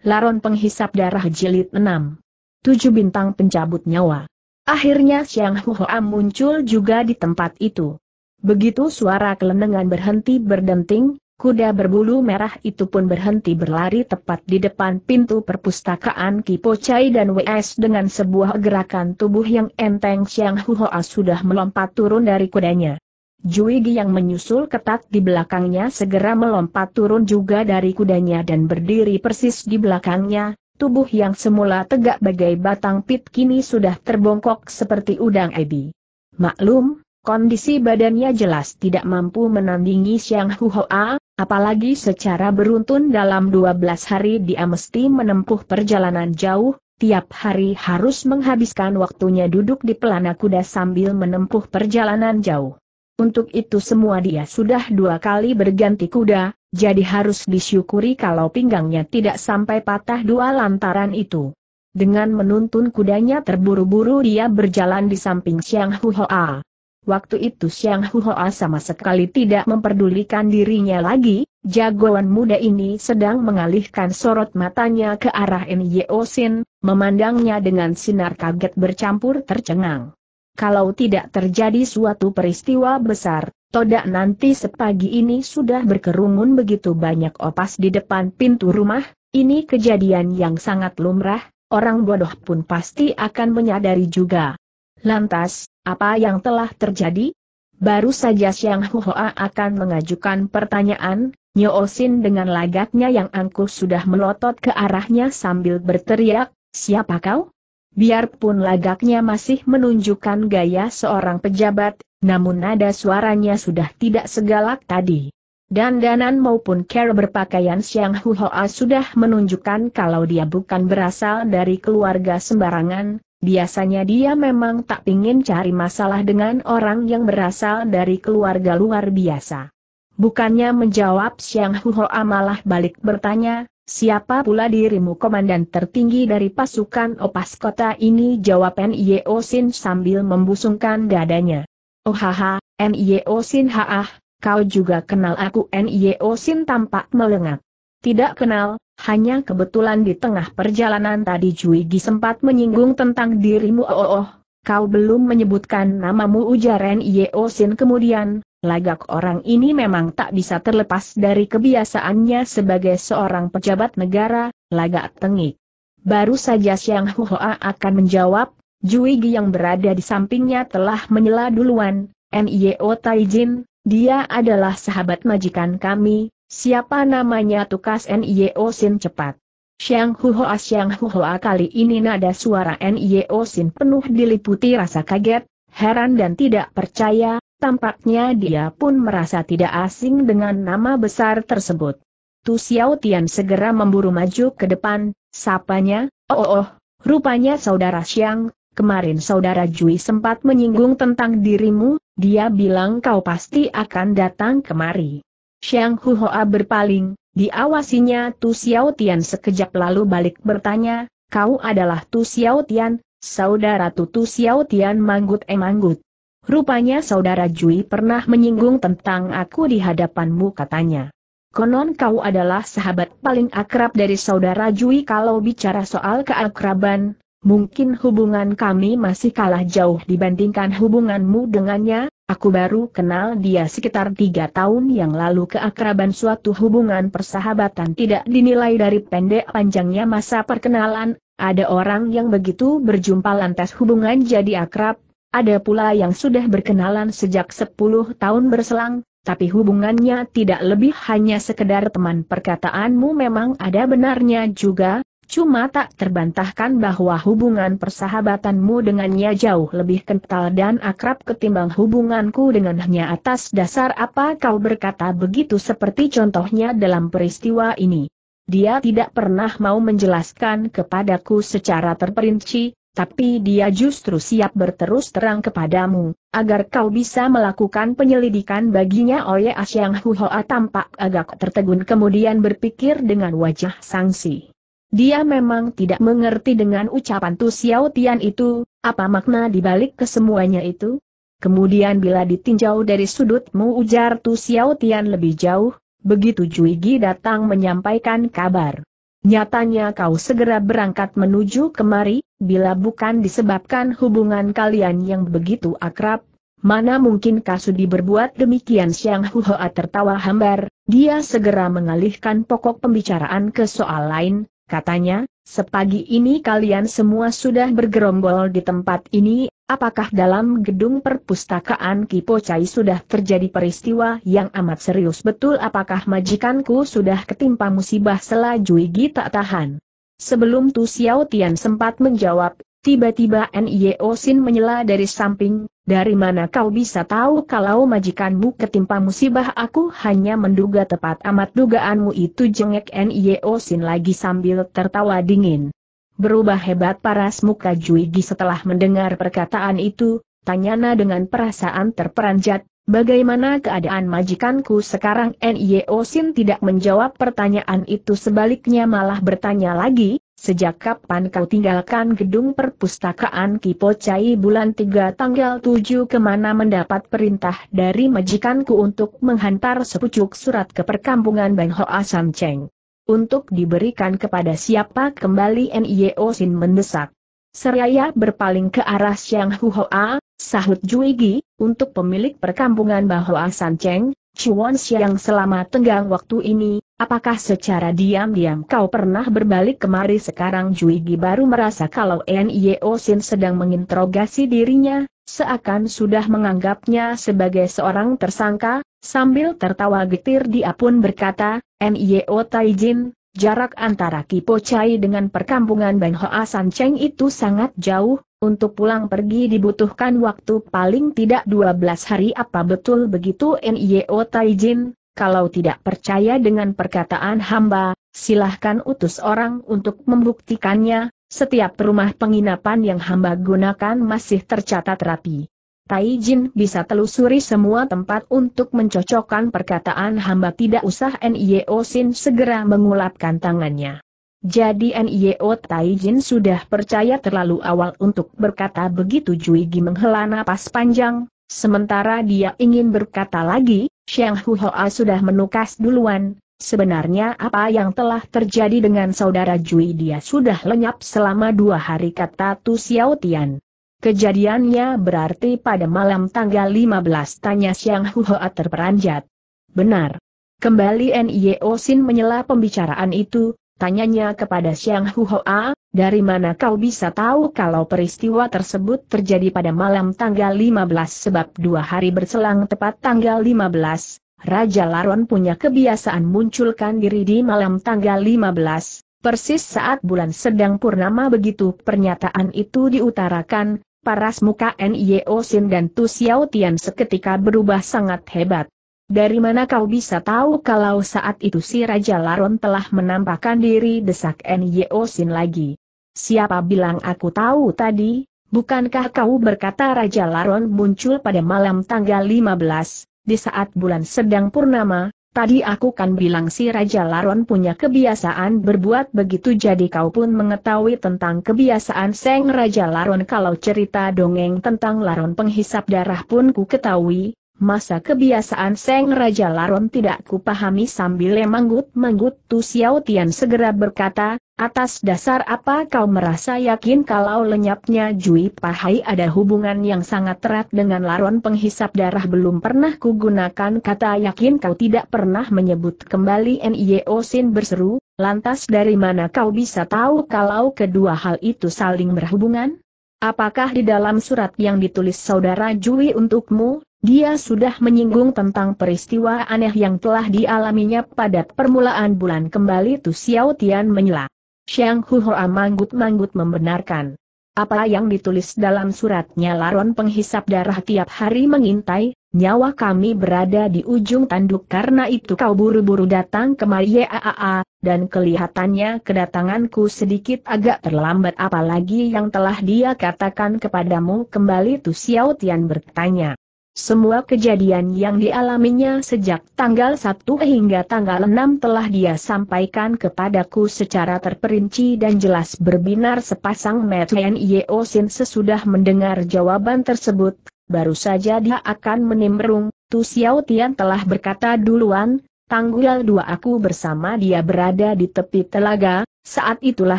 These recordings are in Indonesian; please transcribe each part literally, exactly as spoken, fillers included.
Laron Penghisap Darah Jilid enam. Tujuh Bintang Pencabut Nyawa. Akhirnya Siang Huoam muncul juga di tempat itu. Begitu suara kelenengan berhenti berdenting, kuda berbulu merah itu pun berhenti berlari tepat di depan pintu perpustakaan Kipo Chai dan W S dengan sebuah gerakan tubuh yang enteng Siang Huoam sudah melompat turun dari kudanya. Juigi yang menyusul ketat di belakangnya segera melompat turun juga dari kudanya dan berdiri persis di belakangnya, tubuh yang semula tegak bagai batang pit kini sudah terbongkok seperti udang ebi. Maklum, kondisi badannya jelas tidak mampu menandingi Siang Huoa, apalagi secara beruntun dalam dua belas hari dia mesti menempuh perjalanan jauh, tiap hari harus menghabiskan waktunya duduk di pelana kuda sambil menempuh perjalanan jauh. Untuk itu semua dia sudah dua kali berganti kuda, jadi harus disyukuri kalau pinggangnya tidak sampai patah dua lantaran itu. Dengan menuntun kudanya terburu-buru dia berjalan di samping Siang Huoa. Waktu itu Siang Huoa sama sekali tidak memperdulikan dirinya lagi, jagoan muda ini sedang mengalihkan sorot matanya ke arah Nio Sin, memandangnya dengan sinar kaget bercampur tercengang. Kalau tidak terjadi suatu peristiwa besar, todak nanti sepagi ini sudah berkerumun begitu banyak opas di depan pintu rumah, ini kejadian yang sangat lumrah, orang bodoh pun pasti akan menyadari juga. Lantas, apa yang telah terjadi? Baru saja Siang Huoa akan mengajukan pertanyaan, Nio Sin dengan lagaknya yang angkuh sudah melotot ke arahnya sambil berteriak, "Siapa kau?" Biarpun lagaknya masih menunjukkan gaya seorang pejabat, namun nada suaranya sudah tidak segalak tadi. Dandanan maupun cara berpakaian Siang Huoa sudah menunjukkan kalau dia bukan berasal dari keluarga sembarangan, biasanya dia memang tak ingin cari masalah dengan orang yang berasal dari keluarga luar biasa. Bukannya menjawab Siang Huoa malah balik bertanya, "Siapa pula dirimu?" "Komandan tertinggi dari pasukan opas kota ini," jawab Nio Sin sambil membusungkan dadanya. "Oh haha, Nio Sin, haah, kau juga kenal aku?" Nio Sin tampak melengak. "Tidak kenal, hanya kebetulan di tengah perjalanan tadi Juigi sempat menyinggung tentang dirimu." "Oh oh, kau belum menyebutkan namamu," ujar Nio Sin kemudian. Lagak orang ini memang tak bisa terlepas dari kebiasaannya sebagai seorang pejabat negara, lagak tengik. Baru saja Siang Huoa akan menjawab, Juigi yang berada di sampingnya telah menyela duluan, "Nio Taijin, dia adalah sahabat majikan kami, siapa namanya?" tukas Nio Sin cepat. "Siang Huoa, Siang Huoa." Kali ini nada suara Nio Sin penuh diliputi rasa kaget, heran dan tidak percaya. Tampaknya dia pun merasa tidak asing dengan nama besar tersebut. Tu Xiao Tian segera memburu maju ke depan, sapanya, "Oh oh, oh, rupanya saudara Siang, kemarin saudara Jui sempat menyinggung tentang dirimu, dia bilang kau pasti akan datang kemari." Siang Huoa berpaling, diawasinya Tu Xiao Tian sekejap lalu balik bertanya, "Kau adalah Tu Xiao Tian, saudara Tu?" Tu Xiao Tian manggut eh manggut. "Rupanya saudara Jui pernah menyinggung tentang aku di hadapanmu," katanya. "Konon kau adalah sahabat paling akrab dari saudara Jui. Kalau bicara soal keakraban, mungkin hubungan kami masih kalah jauh dibandingkan hubunganmu dengannya. Aku baru kenal dia sekitar tiga tahun yang lalu." Keakraban suatu hubungan persahabatan tidak dinilai dari pendek panjangnya masa perkenalan. Ada orang yang begitu berjumpa lantas hubungan jadi akrab. Ada pula yang sudah berkenalan sejak sepuluh tahun berselang, tapi hubungannya tidak lebih hanya sekedar teman. Perkataanmu memang ada benarnya juga, cuma tak terbantahkan bahwa hubungan persahabatanmu dengannya jauh lebih kental dan akrab ketimbang hubunganku dengannya. Atas dasar apa kau berkata begitu? Seperti contohnya dalam peristiwa ini. Dia tidak pernah mau menjelaskan kepadaku secara terperinci. Tapi dia justru siap berterus terang kepadamu, agar kau bisa melakukan penyelidikan baginya. Oye, Siang Huoa tampak agak tertegun kemudian berpikir dengan wajah sangsi. Dia memang tidak mengerti dengan ucapan Tu Xiao Tian itu, apa makna dibalik kesemuanya itu. Kemudian bila ditinjau dari sudutmu, ujar Tu Xiao Tian lebih jauh, begitu Juigi datang menyampaikan kabar. Nyatanya kau segera berangkat menuju kemari, bila bukan disebabkan hubungan kalian yang begitu akrab, mana mungkin Kasudi berbuat demikian?" Siang Huhoa tertawa hambar, dia segera mengalihkan pokok pembicaraan ke soal lain, katanya, "Sepagi ini kalian semua sudah bergerombol di tempat ini, apakah dalam gedung perpustakaan Kipo Chai sudah terjadi peristiwa yang amat serius?" "Betul." "Apakah majikanku sudah ketimpa musibah?" Selajui Gita tahan. Sebelum Tu Xiao Tian sempat menjawab, tiba-tiba Nio Sin menyela dari samping, "Dari mana kau bisa tahu kalau majikanmu ketimpa musibah?" "Aku hanya menduga." "Tepat amat dugaanmu itu," jengek Nio Sin lagi sambil tertawa dingin. "Berubah hebat paras muka Juigi." Setelah mendengar perkataan itu, tanyanya dengan perasaan terperanjat, "Bagaimana keadaan majikanku sekarang?" Nio Sin tidak menjawab pertanyaan itu, sebaliknya malah bertanya lagi, "Sejak kapan kau tinggalkan gedung perpustakaan Kipo Chai?" Bulan tiga tanggal tujuh "Kemana?" "Mendapat perintah dari majikanku untuk menghantar sepucuk surat ke perkampungan Bang Hoa Sam Cheng." "Untuk diberikan kepada siapa?" kembali Nio Sin mendesak. Seraya berpaling ke arah Siang Huhoa, sahut Juigi, "Untuk pemilik perkampungan Bang Hoa Sam Cheng, Chuan Siang." "Selama tenggang waktu ini, apakah secara diam-diam kau pernah berbalik kemari?" Sekarang Juigi baru merasa kalau Nio Sin sedang menginterogasi dirinya, seakan sudah menganggapnya sebagai seorang tersangka. Sambil tertawa getir dia pun berkata, "Nio Taijin, jarak antara Kipo Chai dengan perkampungan Bang Hoa Sam Cheng itu sangat jauh, untuk pulang pergi dibutuhkan waktu paling tidak dua belas hari. Apa betul begitu?" "Nio Taijin, kalau tidak percaya dengan perkataan hamba, silahkan utus orang untuk membuktikannya. Setiap rumah penginapan yang hamba gunakan masih tercatat rapi. Taijin bisa telusuri semua tempat untuk mencocokkan perkataan hamba." "Tidak usah." Nio Sin segera mengulapkan tangannya. "Jadi Nio Taijin sudah percaya terlalu awal untuk berkata begitu?" Juigi menghela napas panjang, sementara dia ingin berkata lagi, "Siang Huhoa sudah menukas duluan. Sebenarnya apa yang telah terjadi dengan saudara Jui?" "Dia sudah lenyap selama dua hari kata Tu Xiao Tian. Kejadiannya berarti pada malam tanggal lima belas tanya Siang Huhoa terperanjat. "Benar." Kembali Nio Sin menyela pembicaraan itu, tanyanya kepada Siang Huhoa, "Dari mana kau bisa tahu kalau peristiwa tersebut terjadi pada malam tanggal lima belas sebab dua hari berselang tepat tanggal lima belas, Raja Laron punya kebiasaan munculkan diri di malam tanggal lima belas, persis saat bulan sedang purnama." Begitu pernyataan itu diutarakan, paras muka Nio Sin dan Tu Xiao Tian seketika berubah sangat hebat. "Dari mana kau bisa tahu kalau saat itu si Raja Laron telah menampakkan diri?" desak Nio Sin lagi. "Siapa bilang aku tahu tadi? Bukankah kau berkata Raja Laron muncul pada malam tanggal lima belas, di saat bulan sedang purnama? Tadi aku kan bilang si Raja Laron punya kebiasaan berbuat begitu." "Jadi kau pun mengetahui tentang kebiasaan Seng Raja Laron?" "Kalau cerita dongeng tentang Laron penghisap darah pun ku ketahui, masa kebiasaan Seng Raja Laron tidak kupahami?" Sambil manggut-manggut Tu Xiao Tian segera berkata, "Atas dasar apa kau merasa yakin kalau lenyapnya Jui Pahai ada hubungan yang sangat erat dengan Laron penghisap darah?" "Belum pernah kugunakan kata yakin." "Kau tidak pernah menyebut." Kembali Nio Sin berseru, "Lantas dari mana kau bisa tahu kalau kedua hal itu saling berhubungan? Apakah di dalam surat yang ditulis saudara Jui untukmu, dia sudah menyinggung tentang peristiwa aneh yang telah dialaminya pada permulaan bulan?" Kembali Tu Xiao Tian menyela. Siang Huhoa manggut-manggut membenarkan. "Apa yang ditulis dalam suratnya?" "Laron penghisap darah tiap hari mengintai, nyawa kami berada di ujung tanduk, karena itu kau buru-buru datang kemari." "Yaa, dan kelihatannya kedatanganku sedikit agak terlambat." "Apalagi yang telah dia katakan kepadamu?" kembali Tu Xiao Tian bertanya. "Semua kejadian yang dialaminya sejak tanggal satu hingga tanggal enam telah dia sampaikan kepadaku secara terperinci dan jelas." Berbinar sepasang mata Nio Sin sesudah mendengar jawaban tersebut, baru saja dia akan menimbrung, "Tu Xiao Tian telah berkata duluan, Tanggal dua aku bersama dia berada di tepi telaga, saat itulah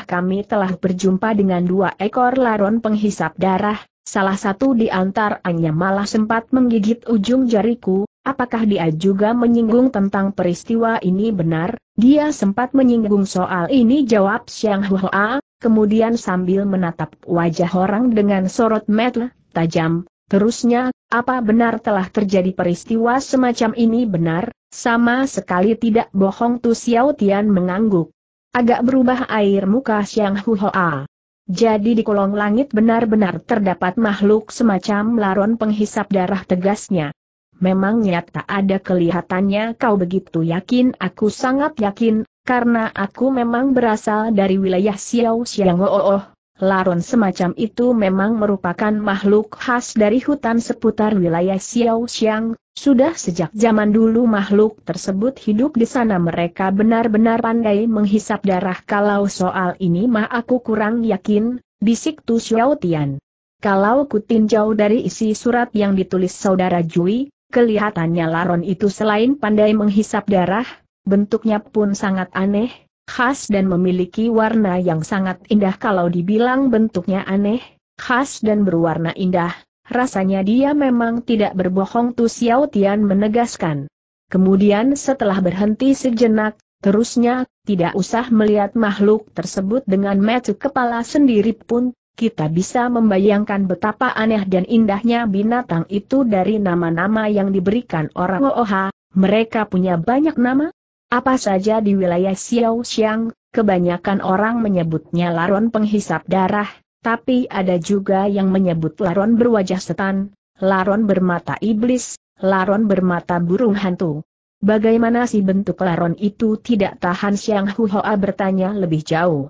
kami telah berjumpa dengan dua ekor laron penghisap darah, salah satu di antaranya malah sempat menggigit ujung jariku. Apakah dia juga menyinggung tentang peristiwa ini? Benar, dia sempat menyinggung soal ini, jawab Xiang Hua, kemudian sambil menatap wajah orang dengan sorot mata tajam. Terusnya, apa benar telah terjadi peristiwa semacam ini? Benar, sama sekali tidak bohong, Tu Xiao Tian mengangguk. Agak berubah air muka Xiang Hua. Jadi di kolong langit benar-benar terdapat makhluk semacam laron penghisap darah, tegasnya. Memangnya tak ada kelihatannya kau begitu yakin? Aku sangat yakin, karena aku memang berasal dari wilayah Xiao Xiang. Oh, oh, laron semacam itu memang merupakan makhluk khas dari hutan seputar wilayah Xiao Xiang. Sudah sejak zaman dulu makhluk tersebut hidup di sana. Mereka benar-benar pandai menghisap darah. Kalau soal ini mah aku kurang yakin, bisik Tu Xiao Tian. Kalau kutinjau dari isi surat yang ditulis saudara Jui, kelihatannya laron itu selain pandai menghisap darah, bentuknya pun sangat aneh, khas dan memiliki warna yang sangat indah. Kalau dibilang bentuknya aneh, khas dan berwarna indah, rasanya dia memang tidak berbohong, Tu Xiao Tian menegaskan. Kemudian setelah berhenti sejenak, terusnya, tidak usah melihat makhluk tersebut dengan mata kepala sendiri pun, kita bisa membayangkan betapa aneh dan indahnya binatang itu dari nama-nama yang diberikan orang. Oha, mereka punya banyak nama? Apa saja di wilayah Xiao Xiang, kebanyakan orang menyebutnya laron penghisap darah, tapi ada juga yang menyebut laron berwajah setan, laron bermata iblis, laron bermata burung hantu. Bagaimana sih bentuk laron itu? Tidak tahan Xiang Hua bertanya lebih jauh.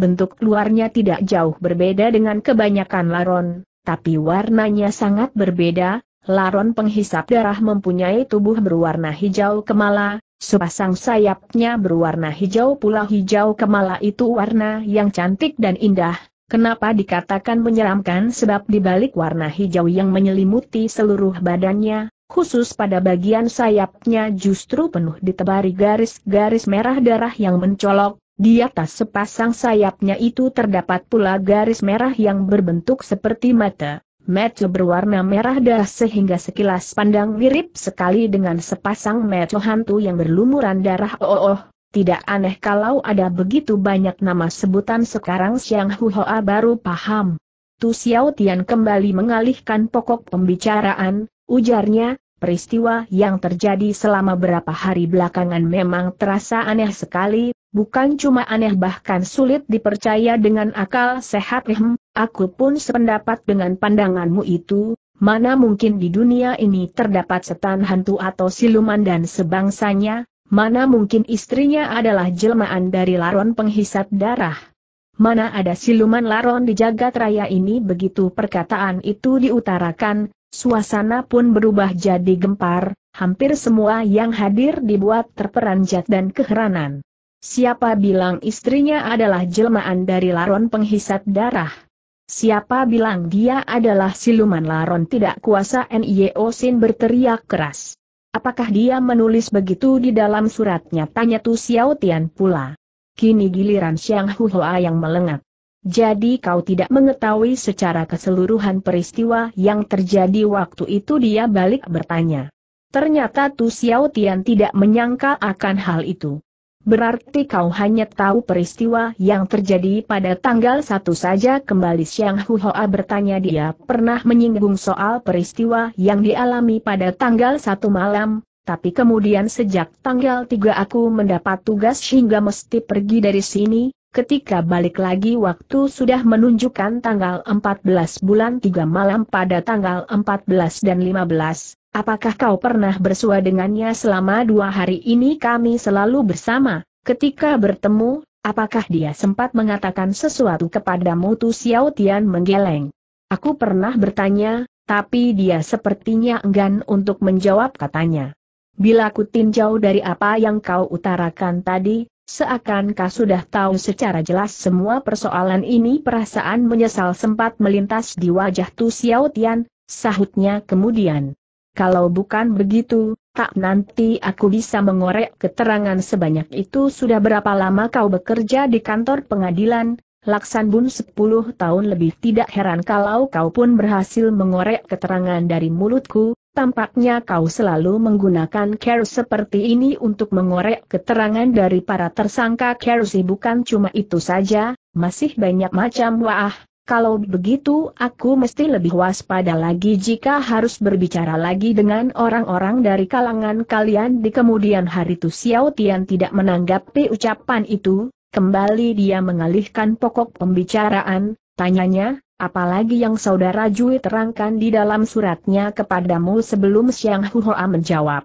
Bentuk luarnya tidak jauh berbeda dengan kebanyakan laron, tapi warnanya sangat berbeda. Laron penghisap darah mempunyai tubuh berwarna hijau kemala, sepasang sayapnya berwarna hijau pula. Hijau kemala itu warna yang cantik dan indah. Kenapa dikatakan menyeramkan? Sebab dibalik warna hijau yang menyelimuti seluruh badannya, khusus pada bagian sayapnya justru penuh ditebari garis-garis merah darah yang mencolok. Di atas sepasang sayapnya itu terdapat pula garis merah yang berbentuk seperti mata. Mata berwarna merah darah sehingga sekilas pandang mirip sekali dengan sepasang mata hantu yang berlumuran darah. Oh, oh, tidak aneh kalau ada begitu banyak nama sebutan. Sekarang Xiang Hua baru paham. Tu Xiao Tian kembali mengalihkan pokok pembicaraan, ujarnya. Peristiwa yang terjadi selama beberapa hari belakangan memang terasa aneh sekali, bukan cuma aneh bahkan sulit dipercaya dengan akal sehat. Hm, aku pun sependapat dengan pandanganmu itu, mana mungkin di dunia ini terdapat setan, hantu atau siluman dan sebangsanya, mana mungkin istrinya adalah jelmaan dari laron penghisap darah. Mana ada siluman laron di jagat raya ini? Begitu perkataan itu diutarakan, suasana pun berubah jadi gempar, hampir semua yang hadir dibuat terperanjat dan keheranan. Siapa bilang istrinya adalah jelmaan dari laron penghisap darah? Siapa bilang dia adalah siluman laron tidak kuasa? Nio Sin berteriak keras. Apakah dia menulis begitu di dalam suratnya? Tanya Tu Xiao Tian pula. Kini giliran Xiang Hua yang melengak. Jadi kau tidak mengetahui secara keseluruhan peristiwa yang terjadi waktu itu? Dia balik bertanya. Ternyata Tu Xiao Tian tidak menyangka akan hal itu. Berarti kau hanya tahu peristiwa yang terjadi pada tanggal satu saja? Kembali Xiang Hua bertanya. Dia pernah menyinggung soal peristiwa yang dialami pada tanggal satu malam, tapi kemudian sejak tanggal tiga aku mendapat tugas hingga mesti pergi dari sini. Ketika balik lagi waktu sudah menunjukkan tanggal empat belas bulan tiga malam pada tanggal empat belas dan lima belas, apakah kau pernah bersua dengannya selama dua hari ini? Kami selalu bersama. Ketika bertemu, apakah dia sempat mengatakan sesuatu kepadamu? Tu Xiao Tian menggeleng. Aku pernah bertanya, tapi dia sepertinya enggan untuk menjawab, katanya. Bila kutinjau dari apa yang kau utarakan tadi, seakan kau sudah tahu secara jelas semua persoalan ini. Perasaan menyesal sempat melintas di wajah Tu Xiao Tian, sahutnya kemudian. Kalau bukan begitu, tak nanti aku bisa mengorek keterangan sebanyak itu. Sudah berapa lama kau bekerja di kantor pengadilan, Laksan Bun? Sepuluh tahun lebih. Tidak heran kalau kau pun berhasil mengorek keterangan dari mulutku. Tampaknya kau selalu menggunakan cara seperti ini untuk mengorek keterangan dari para tersangka. Cara sih bukan cuma itu saja, masih banyak macam. Wah, kalau begitu aku mesti lebih waspada lagi jika harus berbicara lagi dengan orang-orang dari kalangan kalian di kemudian hari. Tu Xiao Tian tidak menanggapi ucapan itu, kembali dia mengalihkan pokok pembicaraan, tanyanya, apalagi yang saudara Jui terangkan di dalam suratnya kepadamu? Sebelum Siang Huoa menjawab,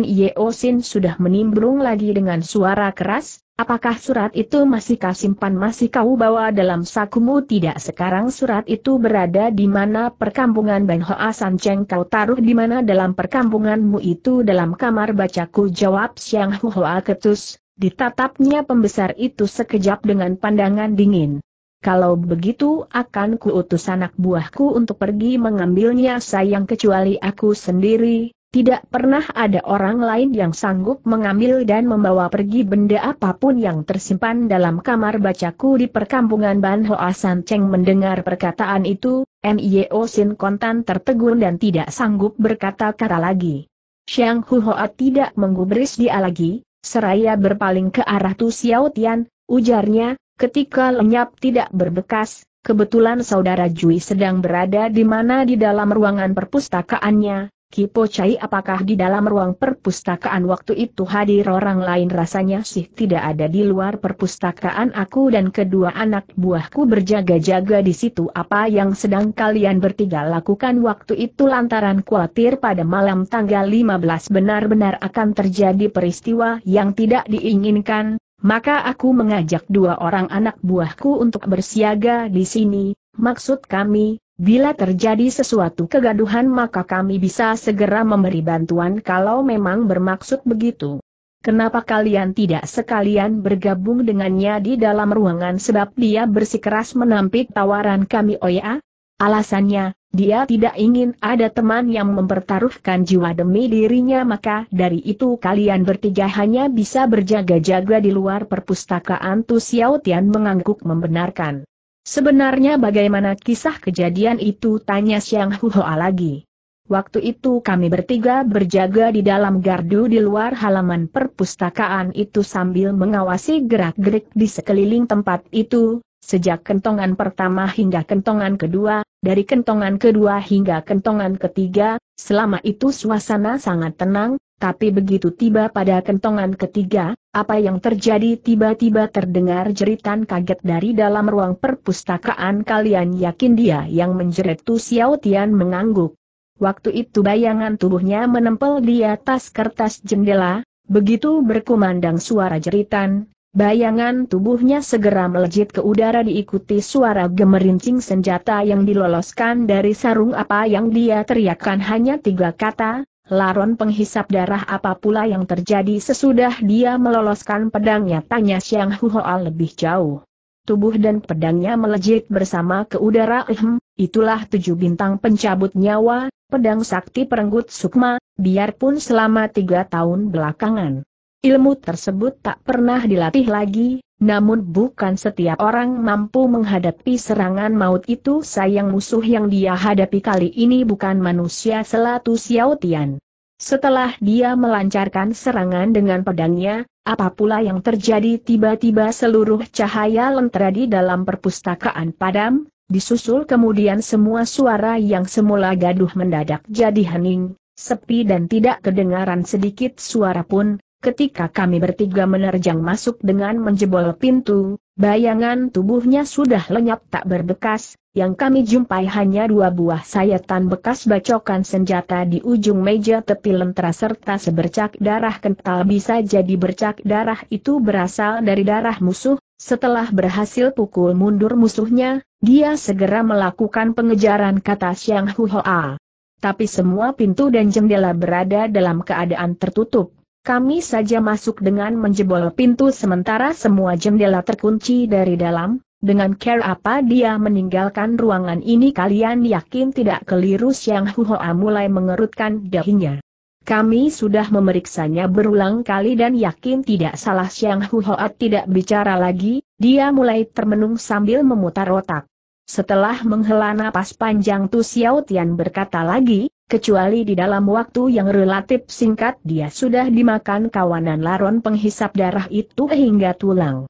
Nio Sin sudah menimbrung lagi dengan suara keras, apakah surat itu masih kau simpan, masih kau bawa dalam sakumu? Tidak. Sekarang surat itu berada di mana? Perkampungan Ban Hoa San Cheng. Kau taruh di mana dalam perkampunganmu itu? Dalam kamar bacaku, jawab Siang Huoa ketus, ditatapnya pembesar itu sekejap dengan pandangan dingin. Kalau begitu akan kuutus anak buahku untuk pergi mengambilnya. Sayang, kecuali aku sendiri, tidak pernah ada orang lain yang sanggup mengambil dan membawa pergi benda apapun yang tersimpan dalam kamar bacaku di perkampungan Ban Hoa San Cheng. Mendengar perkataan itu, Nio Sin kontan tertegun dan tidak sanggup berkata-kata lagi. Siang Huoa tidak menggubris dia lagi, seraya berpaling ke arah Tu Xiao Tian, ujarnya, ketika lenyap tidak berbekas, kebetulan saudara Jui sedang berada di mana? Di dalam ruangan perpustakaannya. Kipo Chai, apakah di dalam ruang perpustakaan waktu itu hadir orang lain? Rasanya sih tidak ada. Di luar perpustakaan aku dan kedua anak buahku berjaga-jaga di situ. Apa yang sedang kalian bertiga lakukan waktu itu? Lantaran khawatir pada malam tanggal lima belas benar-benar akan terjadi peristiwa yang tidak diinginkan, maka aku mengajak dua orang anak buahku untuk bersiaga di sini. Maksud kami, bila terjadi sesuatu kegaduhan maka kami bisa segera memberi bantuan kalau memang bermaksud begitu. Kenapa kalian tidak sekalian bergabung dengannya di dalam ruangan? Sebab dia bersikeras menampik tawaran kami. Oh ya? Alasannya, dia tidak ingin ada teman yang mempertaruhkan jiwa demi dirinya. Maka dari itu kalian bertiga hanya bisa berjaga-jaga di luar perpustakaan. Tu Xiao Tian mengangguk membenarkan. Sebenarnya bagaimana kisah kejadian itu? Tanya Siang Huoa lagi. Waktu itu kami bertiga berjaga di dalam gardu di luar halaman perpustakaan itu sambil mengawasi gerak-gerik di sekeliling tempat itu. Sejak kentongan pertama hingga kentongan kedua, dari kentongan kedua hingga kentongan ketiga, selama itu suasana sangat tenang, tapi begitu tiba pada kentongan ketiga, apa yang terjadi? Tiba-tiba terdengar jeritan kaget dari dalam ruang perpustakaan. Kalian yakin dia yang menjerit? Tu Xiao Tian mengangguk. Waktu itu bayangan tubuhnya menempel di atas kertas jendela, begitu berkumandang suara jeritan, bayangan tubuhnya segera melejit ke udara diikuti suara gemerincing senjata yang diloloskan dari sarung. Apa yang dia teriakkan hanya tiga kata, laron penghisap darah. Apa pula yang terjadi sesudah dia meloloskan pedangnya? Tanya Siang Huoa lebih jauh. Tubuh dan pedangnya melejit bersama ke udara. Ehem, itulah tujuh bintang pencabut nyawa, pedang sakti perenggut sukma, biarpun selama tiga tahun belakangan ilmu tersebut tak pernah dilatih lagi, namun bukan setiap orang mampu menghadapi serangan maut itu. Sayang, musuh yang dia hadapi kali ini bukan manusia, selatu Xiao Tian. Setelah dia melancarkan serangan dengan pedangnya, apa pula yang terjadi? Tiba-tiba seluruh cahaya lentera di dalam perpustakaan padam, disusul kemudian semua suara yang semula gaduh mendadak jadi hening, sepi dan tidak kedengaran sedikit suara pun. Ketika kami bertiga menerjang masuk dengan menjebol pintu, bayangan tubuhnya sudah lenyap tak berbekas, yang kami jumpai hanya dua buah sayatan bekas bacokan senjata di ujung meja tepi lentera serta sebercak darah kental. Bisa jadi bercak darah itu berasal dari darah musuh. Setelah berhasil pukul mundur musuhnya, dia segera melakukan pengejaran, kata Siang Huoa. Tapi semua pintu dan jendela berada dalam keadaan tertutup. Kami saja masuk dengan menjebol pintu sementara semua jendela terkunci dari dalam. Dengan cara apa dia meninggalkan ruangan ini? Kalian yakin tidak keliru? Siang Huoa mulai mengerutkan dahinya. Kami sudah memeriksanya berulang kali dan yakin tidak salah. Siang Huhoat tidak bicara lagi, dia mulai termenung sambil memutar otak. Setelah menghela napas panjang, Tu Xiao Tian berkata lagi, kecuali di dalam waktu yang relatif singkat dia sudah dimakan kawanan laron penghisap darah itu hingga tulang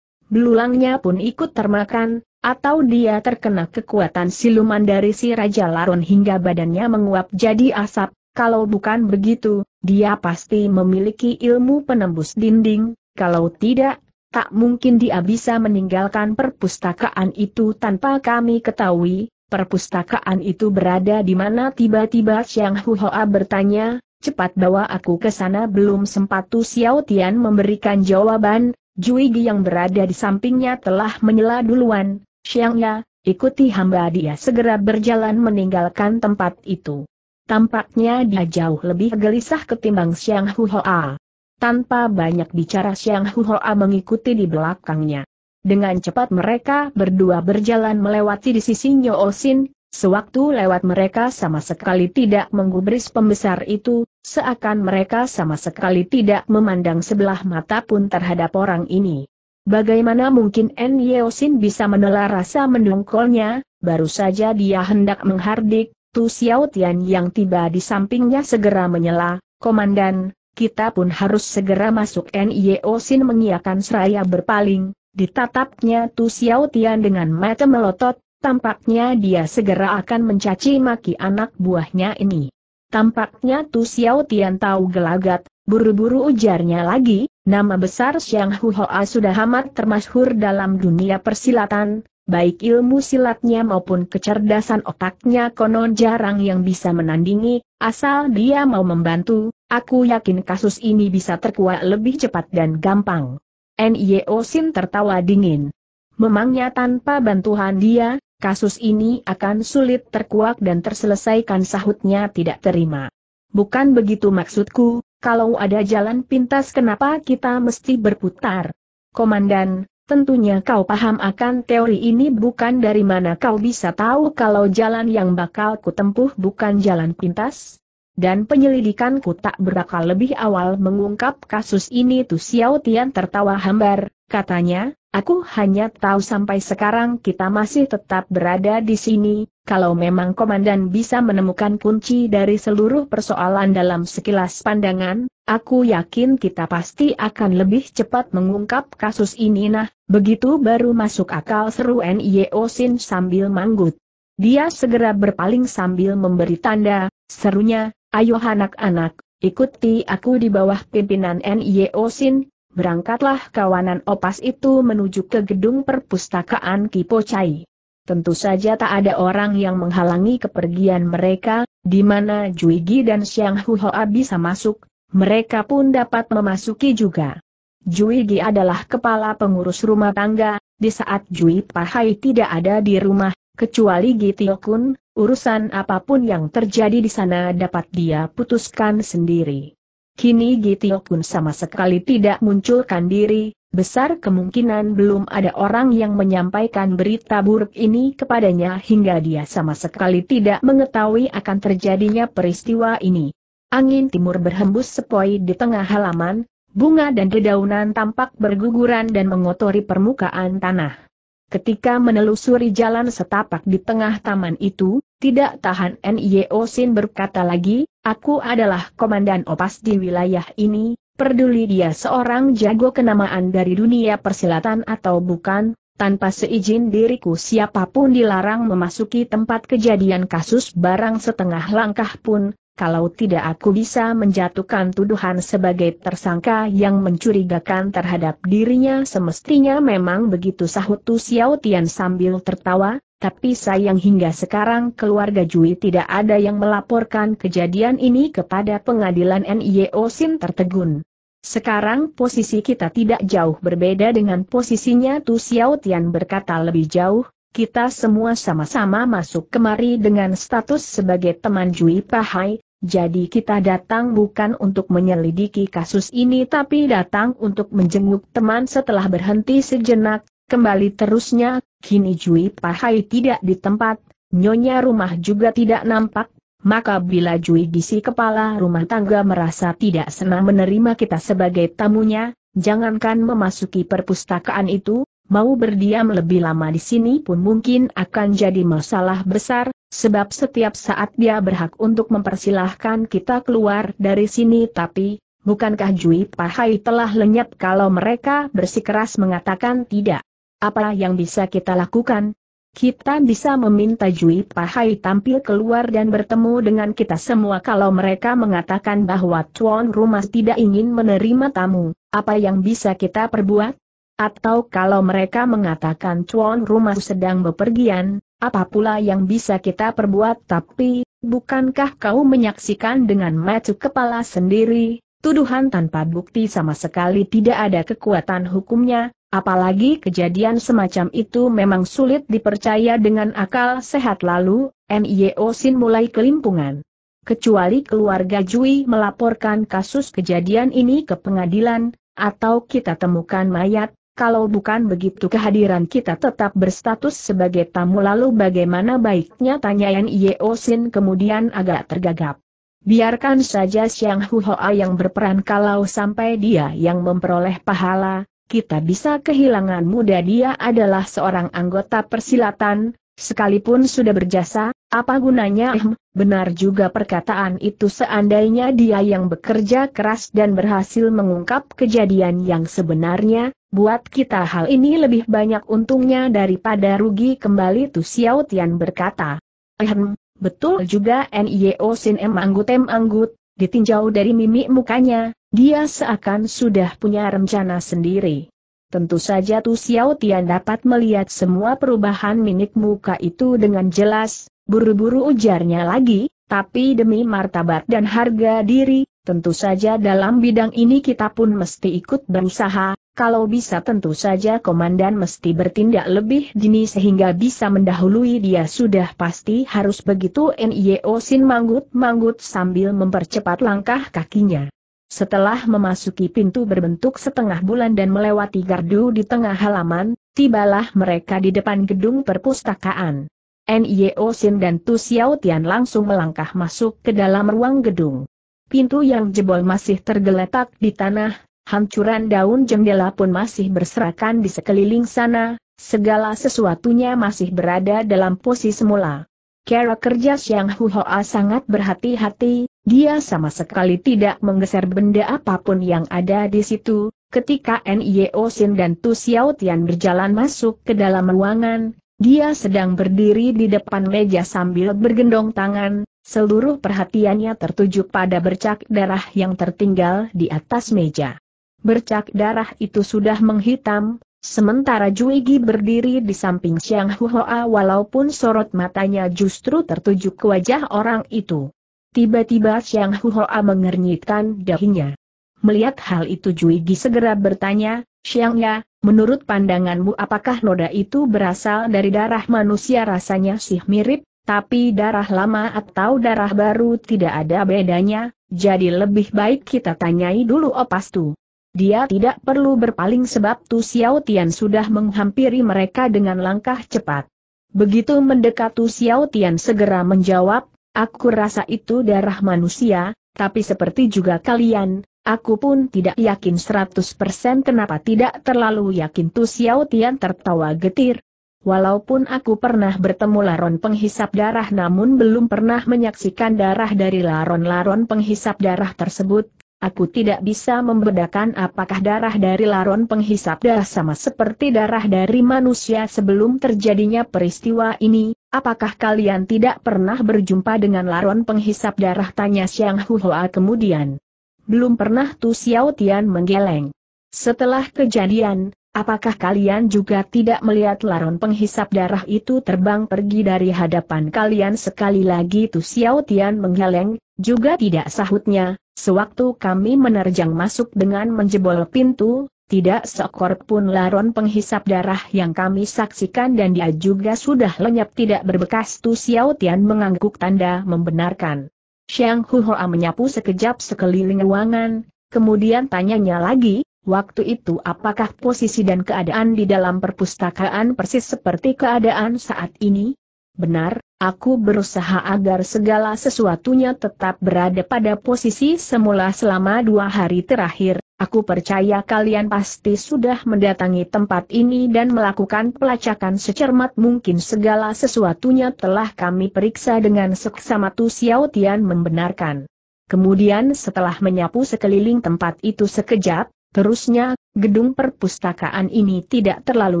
belulangnya pun ikut termakan, atau dia terkena kekuatan siluman dari si Raja Laron hingga badannya menguap jadi asap. Kalau bukan begitu, dia pasti memiliki ilmu penembus dinding, kalau tidak, tak mungkin dia bisa meninggalkan perpustakaan itu tanpa kami ketahui. Perpustakaan itu berada di mana? Tiba-tiba Xiang Huohua bertanya, cepat bawa aku ke sana. Belum sempat Tu Xiao Tian memberikan jawaban, Jui Gi yang berada di sampingnya telah menyela duluan, Xiang Ya, ikuti hamba. Dia segera berjalan meninggalkan tempat itu. Tampaknya dia jauh lebih gelisah ketimbang Xiang Huohua. Tanpa banyak bicara Xiang Huohua mengikuti di belakangnya. Dengan cepat mereka berdua berjalan melewati di sisi Nyoosin. Sewaktu lewat mereka sama sekali tidak menggubris pembesar itu, seakan mereka sama sekali tidak memandang sebelah mata pun terhadap orang ini. Bagaimana mungkin Nyoosin bisa menela rasa mendongkolnya? Baru saja dia hendak menghardik, Tu Xiao Tian yang tiba di sampingnya segera menyela, "Komandan, kita pun harus segera masuk." Nyoosin mengiakan seraya berpaling, ditatapnya Tu Xiao Tian dengan mata melotot, tampaknya dia segera akan mencaci maki anak buahnya ini. Tampaknya Tu Xiao Tian tahu gelagat, buru-buru ujarnya lagi, "Nama besar Xiang Huohua sudah amat termasyhur dalam dunia persilatan. Baik ilmu silatnya maupun kecerdasan otaknya konon jarang yang bisa menandingi, asal dia mau membantu, aku yakin kasus ini bisa terkuak lebih cepat dan gampang." Nyoosin tertawa dingin. Memangnya tanpa bantuan dia, kasus ini akan sulit terkuak dan terselesaikan, sahutnya tidak terima. Bukan begitu maksudku, kalau ada jalan pintas kenapa kita mesti berputar? Komandan, tentunya kau paham akan teori ini. Bukan dari mana kau bisa tahu kalau jalan yang bakal kutempuh bukan jalan pintas? Dan penyelidikanku tak berakal lebih awal mengungkap kasus ini. Tu Xiao Tian tertawa hambar, katanya, aku hanya tahu sampai sekarang kita masih tetap berada di sini. Kalau memang komandan bisa menemukan kunci dari seluruh persoalan dalam sekilas pandangan, aku yakin kita pasti akan lebih cepat mengungkap kasus ini. Nah, begitu baru masuk akal, seru Nyoosin sambil manggut. Dia segera berpaling sambil memberi tanda, serunya, ayo anak-anak, ikuti aku. Di bawah pimpinan Nyoosin, berangkatlah kawanan opas itu menuju ke gedung perpustakaan Kipo Chai. Tentu saja tak ada orang yang menghalangi kepergian mereka, di mana Jui Gi dan Xiang Huohua bisa masuk. Mereka pun dapat memasuki juga. Jui Gi adalah kepala pengurus rumah tangga, di saat Jui Pahai tidak ada di rumah, kecuali Gi Tio Kun, urusan apapun yang terjadi di sana dapat dia putuskan sendiri. Kini Gi Tio Kun sama sekali tidak munculkan diri, besar kemungkinan belum ada orang yang menyampaikan berita buruk ini kepadanya hingga dia sama sekali tidak mengetahui akan terjadinya peristiwa ini. Angin timur berhembus sepoi di tengah halaman, bunga dan dedaunan tampak berguguran dan mengotori permukaan tanah. Ketika menelusuri jalan setapak di tengah taman itu, tidak tahan Nyoosin berkata lagi, aku adalah komandan opas di wilayah ini, peduli dia seorang jago kenamaan dari dunia persilatan atau bukan, tanpa seizin diriku siapapun dilarang memasuki tempat kejadian kasus barang setengah langkah pun. Kalau tidak aku bisa menjatuhkan tuduhan sebagai tersangka yang mencurigakan terhadap dirinya. Semestinya memang begitu, sahut Tu Xiao Tian sambil tertawa, tapi sayang hingga sekarang keluarga Jui tidak ada yang melaporkan kejadian ini kepada pengadilan. Nyoosin tertegun. Sekarang posisi kita tidak jauh berbeda dengan posisinya, Tu Xiao Tian berkata lebih jauh. Kita semua sama-sama masuk kemari dengan status sebagai teman Jui Pahai, jadi kita datang bukan untuk menyelidiki kasus ini tapi datang untuk menjenguk teman. Setelah berhenti sejenak, kembali terusnya, kini Jui Pahai tidak di tempat, nyonya rumah juga tidak nampak, maka bila Jui Gisi kepala rumah tangga merasa tidak senang menerima kita sebagai tamunya, jangankan memasuki perpustakaan itu, mau berdiam lebih lama di sini pun mungkin akan jadi masalah besar, sebab setiap saat dia berhak untuk mempersilahkan kita keluar dari sini. Tapi, bukankah Jui Pahai telah lenyap kalau mereka bersikeras mengatakan tidak? Apa yang bisa kita lakukan? Kita bisa meminta Jui Pahai tampil keluar dan bertemu dengan kita semua. Kalau mereka mengatakan bahwa tuan rumah tidak ingin menerima tamu, apa yang bisa kita perbuat? Atau kalau mereka mengatakan tuan rumah sedang bepergian, apa pula yang bisa kita perbuat? Tapi, bukankah kau menyaksikan dengan mata kepala sendiri, tuduhan tanpa bukti sama sekali tidak ada kekuatan hukumnya? Apalagi kejadian semacam itu memang sulit dipercaya dengan akal sehat. Lalu, Nio Sin mulai kelimpungan. Kecuali keluarga Jui melaporkan kasus kejadian ini ke pengadilan, atau kita temukan mayat, kalau bukan begitu kehadiran kita tetap berstatus sebagai tamu. Lalu bagaimana baiknya, tanya Nio Sin kemudian agak tergagap. Biarkan saja Siang Huhoa yang berperan, kalau sampai dia yang memperoleh pahala, kita bisa kehilangan muda. Dia adalah seorang anggota persilatan, sekalipun sudah berjasa, apa gunanya? Eh, benar juga perkataan itu, seandainya dia yang bekerja keras dan berhasil mengungkap kejadian yang sebenarnya, buat kita hal ini lebih banyak untungnya daripada rugi. Kembali Tu Xiao Tian berkata. Eh, betul juga, Nio Sin anggut-anggut, ditinjau dari mimik mukanya. Dia seakan sudah punya rencana sendiri. Tentu saja Tu Xiao Tian dapat melihat semua perubahan mimik muka itu dengan jelas, buru-buru ujarnya lagi, tapi demi martabat dan harga diri, tentu saja dalam bidang ini kita pun mesti ikut berusaha, kalau bisa tentu saja komandan mesti bertindak lebih dini sehingga bisa mendahului dia. Sudah pasti harus begitu, Nio Sin manggut-manggut sambil mempercepat langkah kakinya. Setelah memasuki pintu berbentuk setengah bulan dan melewati gardu di tengah halaman, tibalah mereka di depan gedung perpustakaan. Nio Sin dan Tu Xiao Tian langsung melangkah masuk ke dalam ruang gedung. Pintu yang jebol masih tergeletak di tanah, hancuran daun jendela pun masih berserakan di sekeliling sana, segala sesuatunya masih berada dalam posisi semula. Cara kerja Siang Huhoa sangat berhati-hati. Dia sama sekali tidak menggeser benda apapun yang ada di situ. Ketika Nio Sin dan Tu Xiao Tian berjalan masuk ke dalam ruangan, dia sedang berdiri di depan meja sambil bergendong tangan, seluruh perhatiannya tertuju pada bercak darah yang tertinggal di atas meja. Bercak darah itu sudah menghitam, sementara Jui Gi berdiri di samping Siang Huhoa walaupun sorot matanya justru tertuju ke wajah orang itu. Tiba-tiba Siang Huhoa mengernyitkan dahinya. Melihat hal itu Jui Gi segera bertanya, "Siang Ya, menurut pandanganmu apakah noda itu berasal dari darah manusia?" Rasanya sih mirip, tapi darah lama atau darah baru tidak ada bedanya, jadi lebih baik kita tanyai dulu Opastu. Dia tidak perlu berpaling sebab Tu Xiao Tian sudah menghampiri mereka dengan langkah cepat. Begitu mendekat Tu Xiao Tian segera menjawab, "Aku rasa itu darah manusia, tapi seperti juga kalian, aku pun tidak yakin seratus persen kenapa tidak terlalu yakin Tu Xiao Tian tertawa getir. Walaupun aku pernah bertemu laron penghisap darah namun belum pernah menyaksikan darah dari laron-laron penghisap darah tersebut, aku tidak bisa membedakan apakah darah dari laron penghisap darah sama seperti darah dari manusia sebelum terjadinya peristiwa ini. Apakah kalian tidak pernah berjumpa dengan laron penghisap darah?" tanya Siang Huhoa kemudian. "Belum pernah," Tu Xiao Tian menggeleng. "Setelah kejadian, apakah kalian juga tidak melihat laron penghisap darah itu terbang pergi dari hadapan kalian?" Sekali lagi Tu Xiao Tian menggeleng, "Juga tidak," sahutnya, "sewaktu kami menerjang masuk dengan menjebol pintu, tidak seekor pun laron penghisap darah yang kami saksikan dan dia juga sudah lenyap tidak berbekas." Tu Xiao Tian mengangguk tanda membenarkan. Siang Huhoa menyapu sekejap sekeliling ruangan, kemudian tanyanya lagi, "Waktu itu apakah posisi dan keadaan di dalam perpustakaan persis seperti keadaan saat ini?" "Benar, Aku berusaha agar segala sesuatunya tetap berada pada posisi semula selama dua hari terakhir. Aku percaya kalian pasti sudah mendatangi tempat ini dan melakukan pelacakan secermat mungkin. Segala sesuatunya telah kami periksa dengan seksama. Tu Xiao Tian membenarkan. Kemudian setelah menyapu sekeliling tempat itu sekejap, terusnya, gedung perpustakaan ini tidak terlalu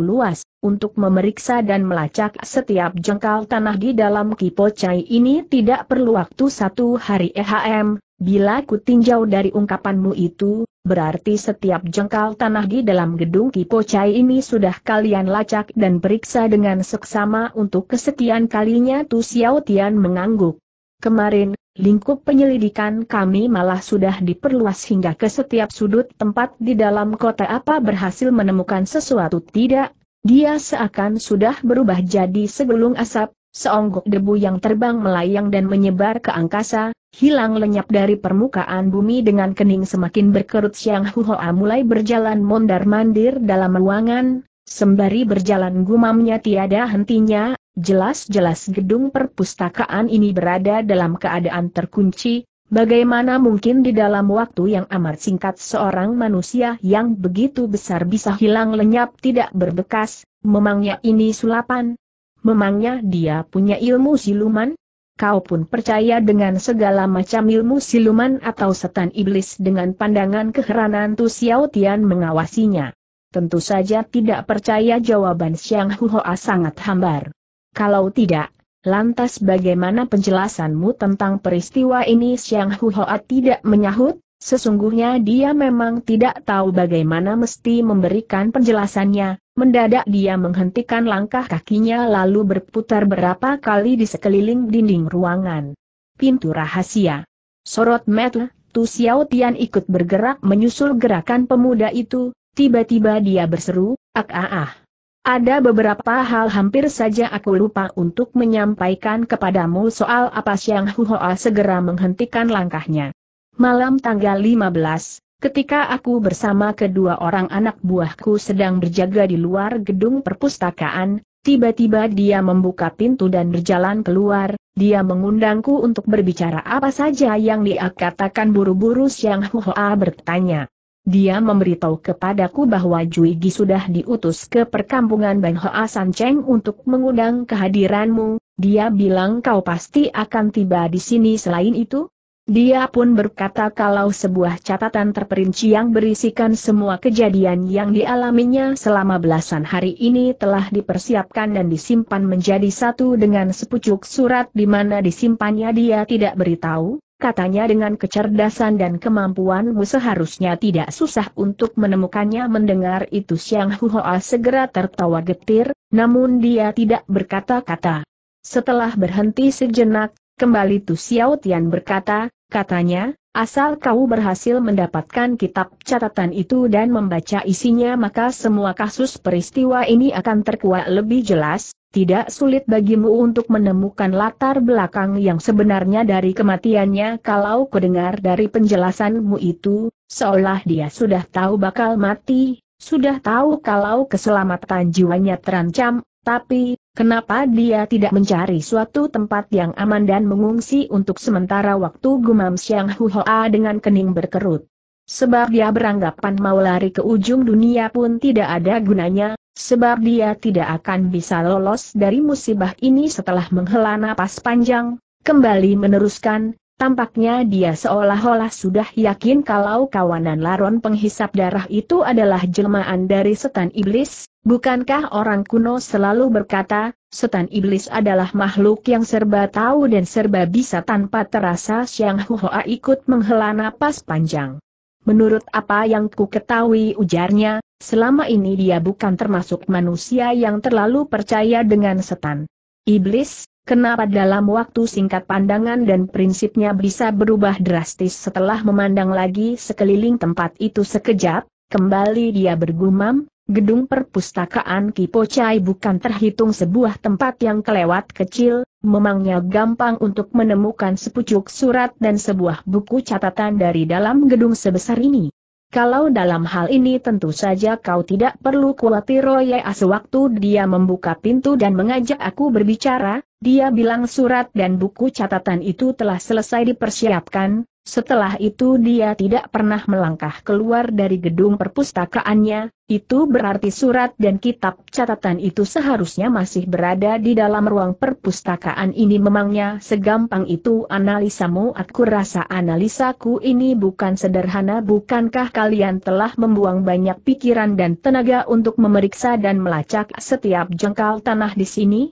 luas, untuk memeriksa dan melacak setiap jengkal tanah di dalam Kipo Chai ini tidak perlu waktu satu hari. ehm, Bila ku tinjau dari ungkapanmu itu, berarti setiap jengkal tanah di dalam gedung Kipo Chai ini sudah kalian lacak dan periksa dengan seksama. Untuk kesekian kalinya Tu Xiao Tian mengangguk. Kemarin, lingkup penyelidikan kami malah sudah diperluas hingga ke setiap sudut tempat di dalam kota. Apa berhasil menemukan sesuatu tidak? Dia seakan sudah berubah jadi segulung asap, seonggok debu yang terbang melayang dan menyebar ke angkasa. Hilang lenyap dari permukaan bumi dengan kening semakin berkerut. Siang Huhoa mulai berjalan mondar-mandir dalam ruangan, sembari berjalan gumamnya tiada hentinya. Jelas-jelas gedung perpustakaan ini berada dalam keadaan terkunci. Bagaimana mungkin di dalam waktu yang amat singkat seorang manusia yang begitu besar bisa hilang lenyap tidak berbekas? Memangnya ini sulapan? Memangnya dia punya ilmu siluman? Kau pun percaya dengan segala macam ilmu siluman atau setan iblis? Dengan pandangan keheranan Tu Xiao Tian mengawasinya. Tentu saja tidak percaya. Jawaban Xiang Huhoa sangat hambar. Kalau tidak, lantas bagaimana penjelasanmu tentang peristiwa ini? Xiang Huhoa tidak menyahut. Sesungguhnya dia memang tidak tahu bagaimana mesti memberikan penjelasannya. Mendadak dia menghentikan langkah kakinya lalu berputar berapa kali di sekeliling dinding ruangan. Pintu rahasia. Sorot mata, Tu Xiao Tian ikut bergerak menyusul gerakan pemuda itu. Tiba-tiba dia berseru, "Ah ah ah. Ada beberapa hal hampir saja aku lupa untuk menyampaikan kepadamu soal apa." Siang Huhoa segera menghentikan langkahnya. Malam tanggal lima belas, ketika aku bersama kedua orang anak buahku sedang berjaga di luar gedung perpustakaan, tiba-tiba dia membuka pintu dan berjalan keluar. Dia mengundangku untuk berbicara. Apa saja yang dia katakan? Buru-buru Siang Huhoa bertanya. Dia memberitahu kepadaku bahwa Juigi sudah diutus ke perkampungan Bang Hoa San Cheng untuk mengundang kehadiranmu. Dia bilang kau pasti akan tiba di sini. Selain itu, dia pun berkata kalau sebuah catatan terperinci yang berisikan semua kejadian yang dialaminya selama belasan hari ini telah dipersiapkan dan disimpan menjadi satu dengan sepucuk surat di mana disimpannya. Dia tidak beritahu, katanya, dengan kecerdasan dan kemampuanmu seharusnya tidak susah untuk menemukannya. Mendengar itu Siang Huhoa segera tertawa getir, namun dia tidak berkata-kata. Setelah berhenti sejenak, kembali Tu Xiao Tian berkata, katanya, asal kau berhasil mendapatkan kitab catatan itu dan membaca isinya maka semua kasus peristiwa ini akan terkuak lebih jelas. Tidak sulit bagimu untuk menemukan latar belakang yang sebenarnya dari kematiannya. Kalau kudengar dari penjelasanmu itu, seolah dia sudah tahu bakal mati, sudah tahu kalau keselamatan jiwanya terancam. Tapi, kenapa dia tidak mencari suatu tempat yang aman dan mengungsi untuk sementara waktu? Gumam Siang Huhoa dengan kening berkerut. Sebab dia beranggapan mau lari ke ujung dunia pun tidak ada gunanya, sebab dia tidak akan bisa lolos dari musibah ini. Setelah menghela napas panjang, kembali meneruskan, tampaknya dia seolah-olah sudah yakin kalau kawanan laron penghisap darah itu adalah jelmaan dari setan iblis. Bukankah orang kuno selalu berkata, setan iblis adalah makhluk yang serba tahu dan serba bisa tanpa terasa? Siang Huhoa ikut menghela napas panjang. Menurut apa yang ku ketahui, ujarnya, selama ini dia bukan termasuk manusia yang terlalu percaya dengan setan iblis. Kenapa dalam waktu singkat pandangan dan prinsipnya bisa berubah drastis? Setelah memandang lagi sekeliling tempat itu sekejap, kembali dia bergumam, gedung perpustakaan Kipo Chai bukan terhitung sebuah tempat yang kelewat kecil. Memangnya gampang untuk menemukan sepucuk surat dan sebuah buku catatan dari dalam gedung sebesar ini? Kalau dalam hal ini tentu saja kau tidak perlu khawatir. Roye sewaktu dia membuka pintu dan mengajak aku berbicara, dia bilang surat dan buku catatan itu telah selesai dipersiapkan. Setelah itu dia tidak pernah melangkah keluar dari gedung perpustakaannya, itu berarti surat dan kitab catatan itu seharusnya masih berada di dalam ruang perpustakaan ini. Memangnya segampang itu analisamu? Aku rasa analisaku ini bukan sederhana. Bukankah kalian telah membuang banyak pikiran dan tenaga untuk memeriksa dan melacak setiap jengkal tanah di sini?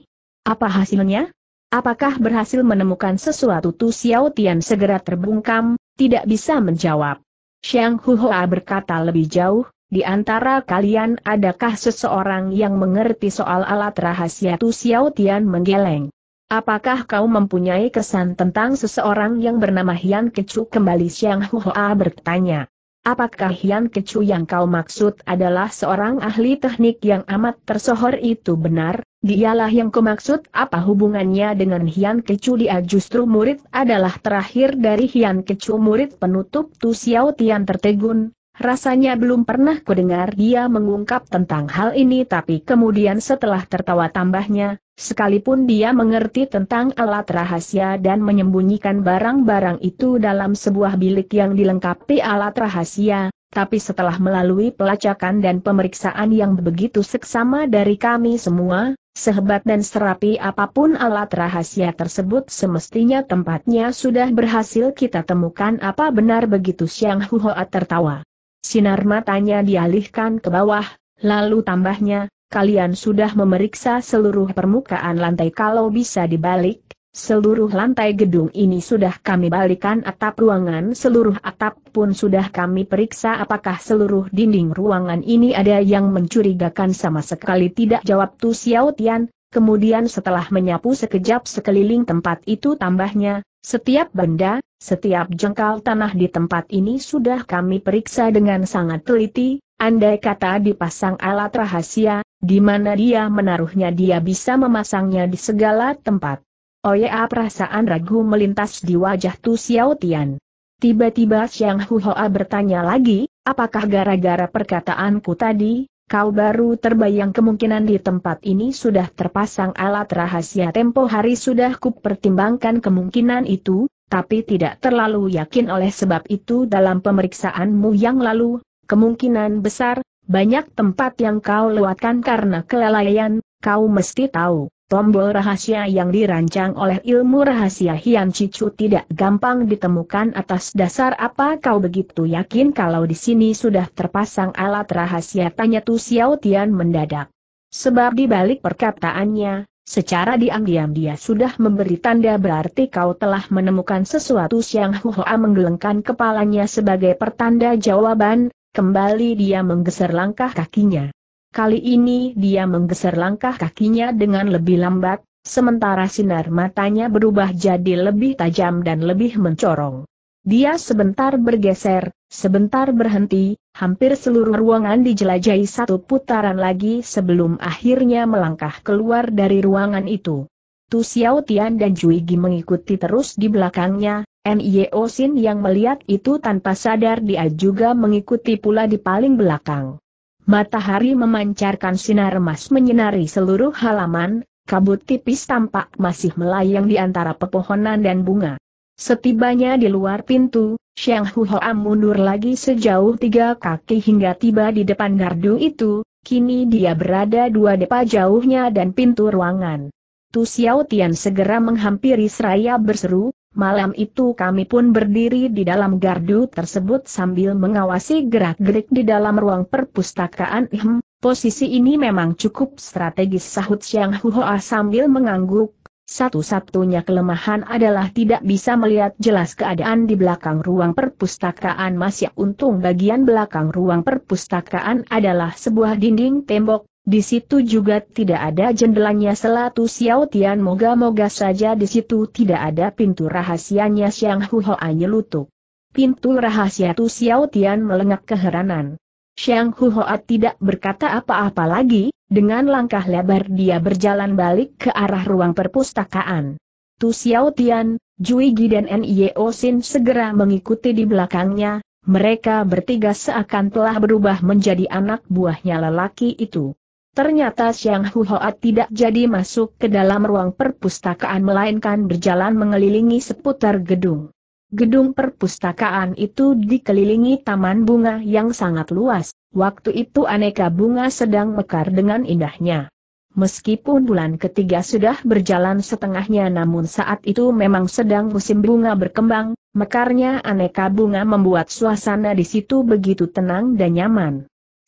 Apa hasilnya? Apakah berhasil menemukan sesuatu? Tu Xiao Tian segera terbungkam, tidak bisa menjawab. Xiang Huohua berkata lebih jauh, di antara kalian adakah seseorang yang mengerti soal alat rahasia? Tu Xiao Tian menggeleng. Apakah kau mempunyai kesan tentang seseorang yang bernama Hian Kecu? Kembali Xiang Huohua bertanya. Apakah Hian Kecu yang kau maksud adalah seorang ahli teknik yang amat tersohor itu? Benar? Dialah yang kumaksud. Apa hubungannya dengan Hian Kecu? Dia justru murid adalah terakhir dari Hian Kecu, murid penutup. Tu Xiao Tian tertegun, rasanya belum pernah kudengar dia mengungkap tentang hal ini. Tapi kemudian setelah tertawa tambahnya, sekalipun dia mengerti tentang alat rahasia dan menyembunyikan barang-barang itu dalam sebuah bilik yang dilengkapi alat rahasia, tapi setelah melalui pelacakan dan pemeriksaan yang begitu seksama dari kami semua, sehebat dan serapi apapun alat rahasia tersebut semestinya tempatnya sudah berhasil kita temukan. Apa benar begitu? Xiang Huohua tertawa. Sinar matanya dialihkan ke bawah, lalu tambahnya, kalian sudah memeriksa seluruh permukaan lantai, kalau bisa dibalik. Seluruh lantai gedung ini sudah kami balikan, atap ruangan, seluruh atap pun sudah kami periksa. Apakah seluruh dinding ruangan ini ada yang mencurigakan? Sama sekali tidak, jawab Tu Xiao Tian. Kemudian setelah menyapu sekejap sekeliling tempat itu tambahnya, setiap benda, setiap jengkal tanah di tempat ini sudah kami periksa dengan sangat teliti. Andai kata dipasang alat rahasia, di mana dia menaruhnya dia bisa memasangnya di segala tempat. Oh ya, perasaan ragu melintas di wajah Tu Xiao Tian. Tiba-tiba Xiang Huohua bertanya lagi, apakah gara-gara perkataanku tadi, kau baru terbayang kemungkinan di tempat ini sudah terpasang alat rahasia? Tempo hari sudah kupertimbangkan kemungkinan itu, tapi tidak terlalu yakin. Oleh sebab itu dalam pemeriksaanmu yang lalu, kemungkinan besar, banyak tempat yang kau lewatkan karena kelalaian. Kau mesti tahu, tombol rahasia yang dirancang oleh ilmu rahasia Hian Kecu tidak gampang ditemukan. Atas dasar apa kau begitu yakin kalau di sini sudah terpasang alat rahasia? Tanya Tu Xiao Tian mendadak. Sebab di balik perkataannya, secara diam-diam dia sudah memberi tanda berarti kau telah menemukan sesuatu. Xiang Huohua menggelengkan kepalanya sebagai pertanda jawaban, kembali dia menggeser langkah kakinya. Kali ini dia menggeser langkah kakinya dengan lebih lambat, sementara sinar matanya berubah jadi lebih tajam dan lebih mencorong. Dia sebentar bergeser, sebentar berhenti, hampir seluruh ruangan dijelajahi satu putaran lagi sebelum akhirnya melangkah keluar dari ruangan itu. Tu Xiao Tian dan Cui Gi mengikuti terus di belakangnya. Nio Sin yang melihat itu tanpa sadar dia juga mengikuti pula di paling belakang. Matahari memancarkan sinar emas menyinari seluruh halaman, kabut tipis tampak masih melayang di antara pepohonan dan bunga. Setibanya di luar pintu, Xiang Huohua mundur lagi sejauh tiga kaki hingga tiba di depan gardu itu, kini dia berada dua depa jauhnya dan pintu ruangan. Tu Xiao Tian segera menghampiri seraya berseru, malam itu kami pun berdiri di dalam gardu tersebut sambil mengawasi gerak-gerik di dalam ruang perpustakaan. Ehm, posisi ini memang cukup strategis, sahut Xiang Huohua sambil mengangguk. Satu-satunya kelemahan adalah tidak bisa melihat jelas keadaan di belakang ruang perpustakaan. Masih untung bagian belakang ruang perpustakaan adalah sebuah dinding tembok. Di situ juga tidak ada jendelanya. Selatu Xiao Tian moga-moga saja di situ tidak ada pintu rahasianya. Xiang Huohua nyelutuk. Pintu rahasia? Tu Xiao Tian melengak keheranan. Xiang Huohua tidak berkata apa-apa lagi, dengan langkah lebar dia berjalan balik ke arah ruang perpustakaan. Tu Xiao Tian, Cui Gi dan Nio Sin segera mengikuti di belakangnya, mereka bertiga seakan telah berubah menjadi anak buahnya lelaki itu. Ternyata Siang Huhoat tidak jadi masuk ke dalam ruang perpustakaan melainkan berjalan mengelilingi seputar gedung. Gedung perpustakaan itu dikelilingi taman bunga yang sangat luas, waktu itu aneka bunga sedang mekar dengan indahnya. Meskipun bulan ketiga sudah berjalan setengahnya namun saat itu memang sedang musim bunga berkembang, mekarnya aneka bunga membuat suasana di situ begitu tenang dan nyaman.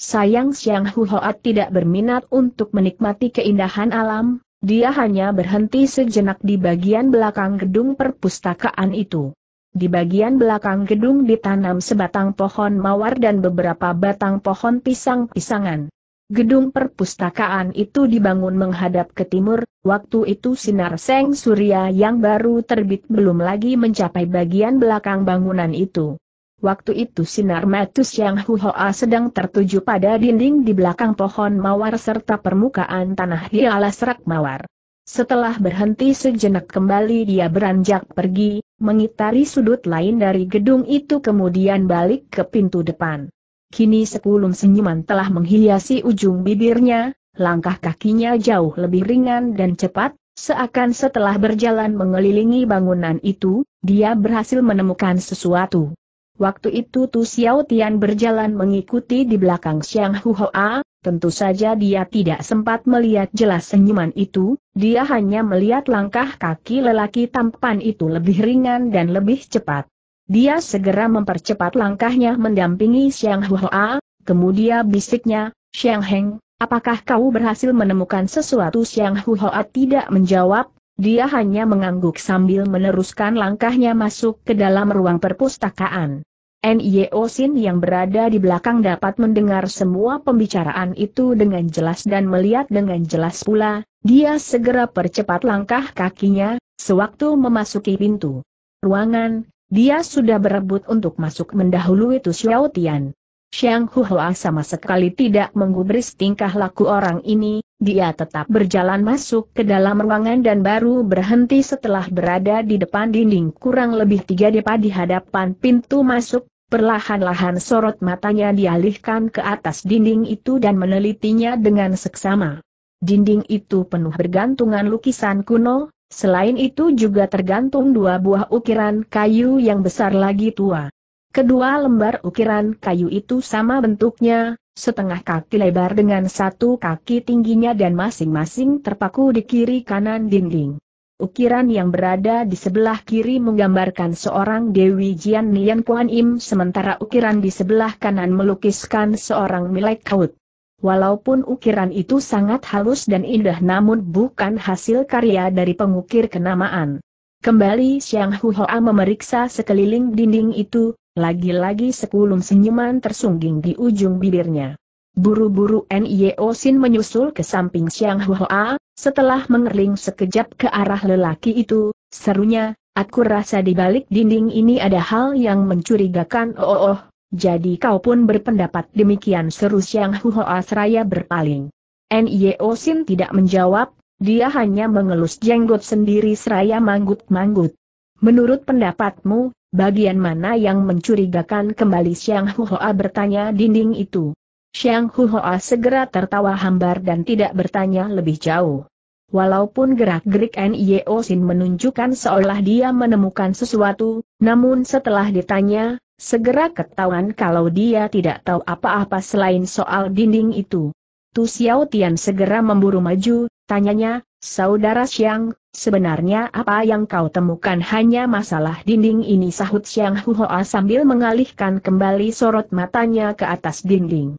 Sayang Siang Huhoat tidak berminat untuk menikmati keindahan alam, dia hanya berhenti sejenak di bagian belakang gedung perpustakaan itu. Di bagian belakang gedung ditanam sebatang pohon mawar dan beberapa batang pohon pisang-pisangan. Gedung perpustakaan itu dibangun menghadap ke timur, waktu itu sinar seng surya yang baru terbit belum lagi mencapai bagian belakang bangunan itu. Waktu itu sinar mata Siang Huhoa sedang tertuju pada dinding di belakang pohon mawar serta permukaan tanah di alas rak mawar. Setelah berhenti sejenak kembali dia beranjak pergi, mengitari sudut lain dari gedung itu kemudian balik ke pintu depan. Kini sekulum senyuman telah menghiasi ujung bibirnya, langkah kakinya jauh lebih ringan dan cepat. Seakan setelah berjalan mengelilingi bangunan itu, dia berhasil menemukan sesuatu. Waktu itu Tu Xiao Tian berjalan mengikuti di belakang Siang Huhoa, tentu saja dia tidak sempat melihat jelas senyuman itu, dia hanya melihat langkah kaki lelaki tampan itu lebih ringan dan lebih cepat. Dia segera mempercepat langkahnya mendampingi Siang Huhoa, kemudian bisiknya, "Siang Heng, apakah kau berhasil menemukan sesuatu?" Siang Huhoa tidak menjawab. Dia hanya mengangguk sambil meneruskan langkahnya masuk ke dalam ruang perpustakaan. Nio Sin yang berada di belakang dapat mendengar semua pembicaraan itu dengan jelas dan melihat dengan jelas pula, dia segera percepat langkah kakinya, sewaktu memasuki pintu ruangan, dia sudah berebut untuk masuk mendahului Tu Xiao Tian. Siang Huhoa sama sekali tidak menggubris tingkah laku orang ini, dia tetap berjalan masuk ke dalam ruangan dan baru berhenti setelah berada di depan dinding kurang lebih tiga depa di hadapan pintu masuk, perlahan-lahan sorot matanya dialihkan ke atas dinding itu dan menelitinya dengan seksama. Dinding itu penuh bergantungan lukisan kuno, selain itu juga tergantung dua buah ukiran kayu yang besar lagi tua. Kedua lembar ukiran kayu itu sama bentuknya, setengah kaki lebar dengan satu kaki tingginya dan masing-masing terpaku di kiri kanan dinding. Ukiran yang berada di sebelah kiri menggambarkan seorang Dewi Jian Nian Kuan Im sementara ukiran di sebelah kanan melukiskan seorang Milik Kaut. Walaupun ukiran itu sangat halus dan indah namun bukan hasil karya dari pengukir kenamaan. Kembali Siang Huhoa memeriksa sekeliling dinding itu. Lagi-lagi sekulum senyuman tersungging di ujung bibirnya. Buru-buru Nio Sin menyusul ke samping Siang Huhoa, setelah mengerling sekejap ke arah lelaki itu, serunya, "Aku rasa di balik dinding ini ada hal yang mencurigakan." "Oh, oh, jadi kau pun berpendapat demikian?" seru Siang Huhoa seraya berpaling. Nio Sin tidak menjawab, dia hanya mengelus jenggot sendiri seraya manggut-manggut. "Menurut pendapatmu, bagian mana yang mencurigakan?" kembali Siang Huhoa bertanya dinding itu. Siang Huhoa segera tertawa hambar dan tidak bertanya lebih jauh. Walaupun gerak-gerik Nio Sin menunjukkan seolah dia menemukan sesuatu, namun setelah ditanya, segera ketahuan kalau dia tidak tahu apa-apa selain soal dinding itu. Tu Xiao Tian segera memburu maju, tanyanya, "Saudara Siang, sebenarnya apa yang kau temukan?" "Hanya masalah dinding ini," sahut Siang Huhoa sambil mengalihkan kembali sorot matanya ke atas dinding.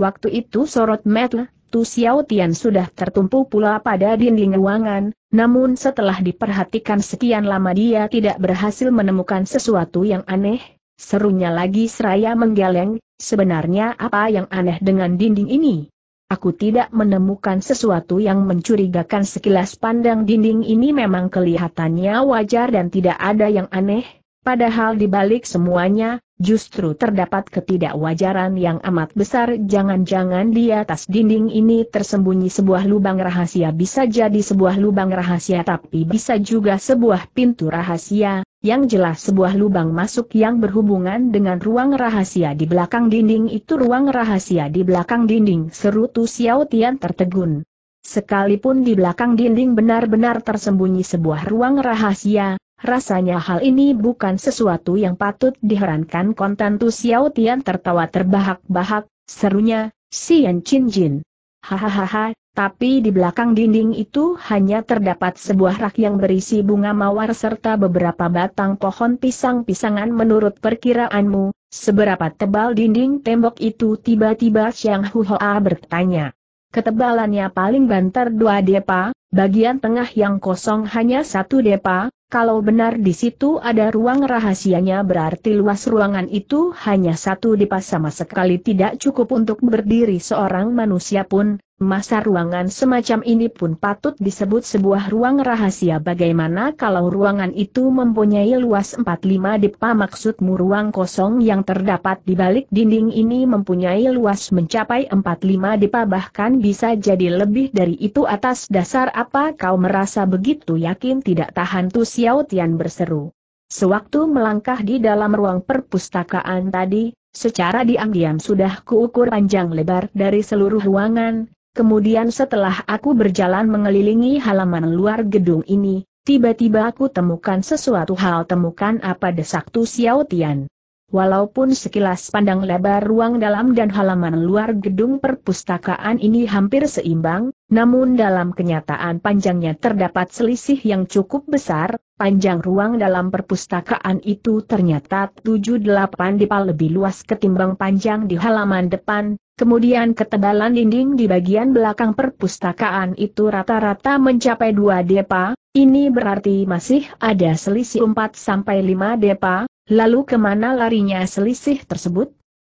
Waktu itu sorot mata Tu Xiao Tian sudah tertumpu pula pada dinding ruangan, namun setelah diperhatikan sekian lama dia tidak berhasil menemukan sesuatu yang aneh, serunya lagi seraya menggeleng, "Sebenarnya apa yang aneh dengan dinding ini?" "Aku tidak menemukan sesuatu yang mencurigakan." Sekilas pandang dinding ini memang kelihatannya wajar dan tidak ada yang aneh, padahal di balik semuanya, justru terdapat ketidakwajaran yang amat besar. Jangan-jangan di atas dinding ini tersembunyi sebuah lubang rahasia, bisa jadi sebuah lubang rahasia tapi bisa juga sebuah pintu rahasia, Yang jelas sebuah lubang masuk yang berhubungan dengan ruang rahasia di belakang dinding itu. Ruang rahasia di belakang dinding, seru Tu Xiao Tian tertegun. Sekalipun di belakang dinding benar-benar tersembunyi sebuah ruang rahasia, rasanya hal ini bukan sesuatu yang patut diherankan. Kontan Tu Xiao Tian tertawa terbahak-bahak, serunya, Sian Chin Jin. Hahaha, tapi di belakang dinding itu hanya terdapat sebuah rak yang berisi bunga mawar serta beberapa batang pohon pisang-pisangan. Menurut perkiraanmu, seberapa tebal dinding tembok itu? Tiba-tiba Xiang Huohua bertanya. Ketebalannya paling banter dua depa, bagian tengah yang kosong hanya satu depa. Kalau benar di situ ada ruang rahasianya, berarti luas ruangan itu hanya satu depa, sama sekali tidak cukup untuk berdiri seorang manusia pun. Masa ruangan semacam ini pun patut disebut sebuah ruang rahasia? Bagaimana kalau ruangan itu mempunyai luas empat puluh lima depa? Maksudmu ruang kosong yang terdapat di balik dinding ini mempunyai luas mencapai empat puluh lima depa, bahkan bisa jadi lebih dari itu? Atas dasar apa kau merasa begitu yakin? Tidak tahan Tu Xiao Tian berseru. Sewaktu melangkah di dalam ruang perpustakaan tadi, secara diam-diam sudah kuukur panjang lebar dari seluruh ruangan. Kemudian setelah aku berjalan mengelilingi halaman luar gedung ini, tiba-tiba aku temukan sesuatu hal. Temukan apa? Desak Tu Xiao Tian. Walaupun sekilas pandang lebar ruang dalam dan halaman luar gedung perpustakaan ini hampir seimbang, namun dalam kenyataan panjangnya terdapat selisih yang cukup besar. Panjang ruang dalam perpustakaan itu ternyata tujuh delapan depa lebih luas ketimbang panjang di halaman depan, kemudian ketebalan dinding di bagian belakang perpustakaan itu rata-rata mencapai dua depa. Ini berarti masih ada selisih empat sampai lima depa. Lalu kemana larinya selisih tersebut?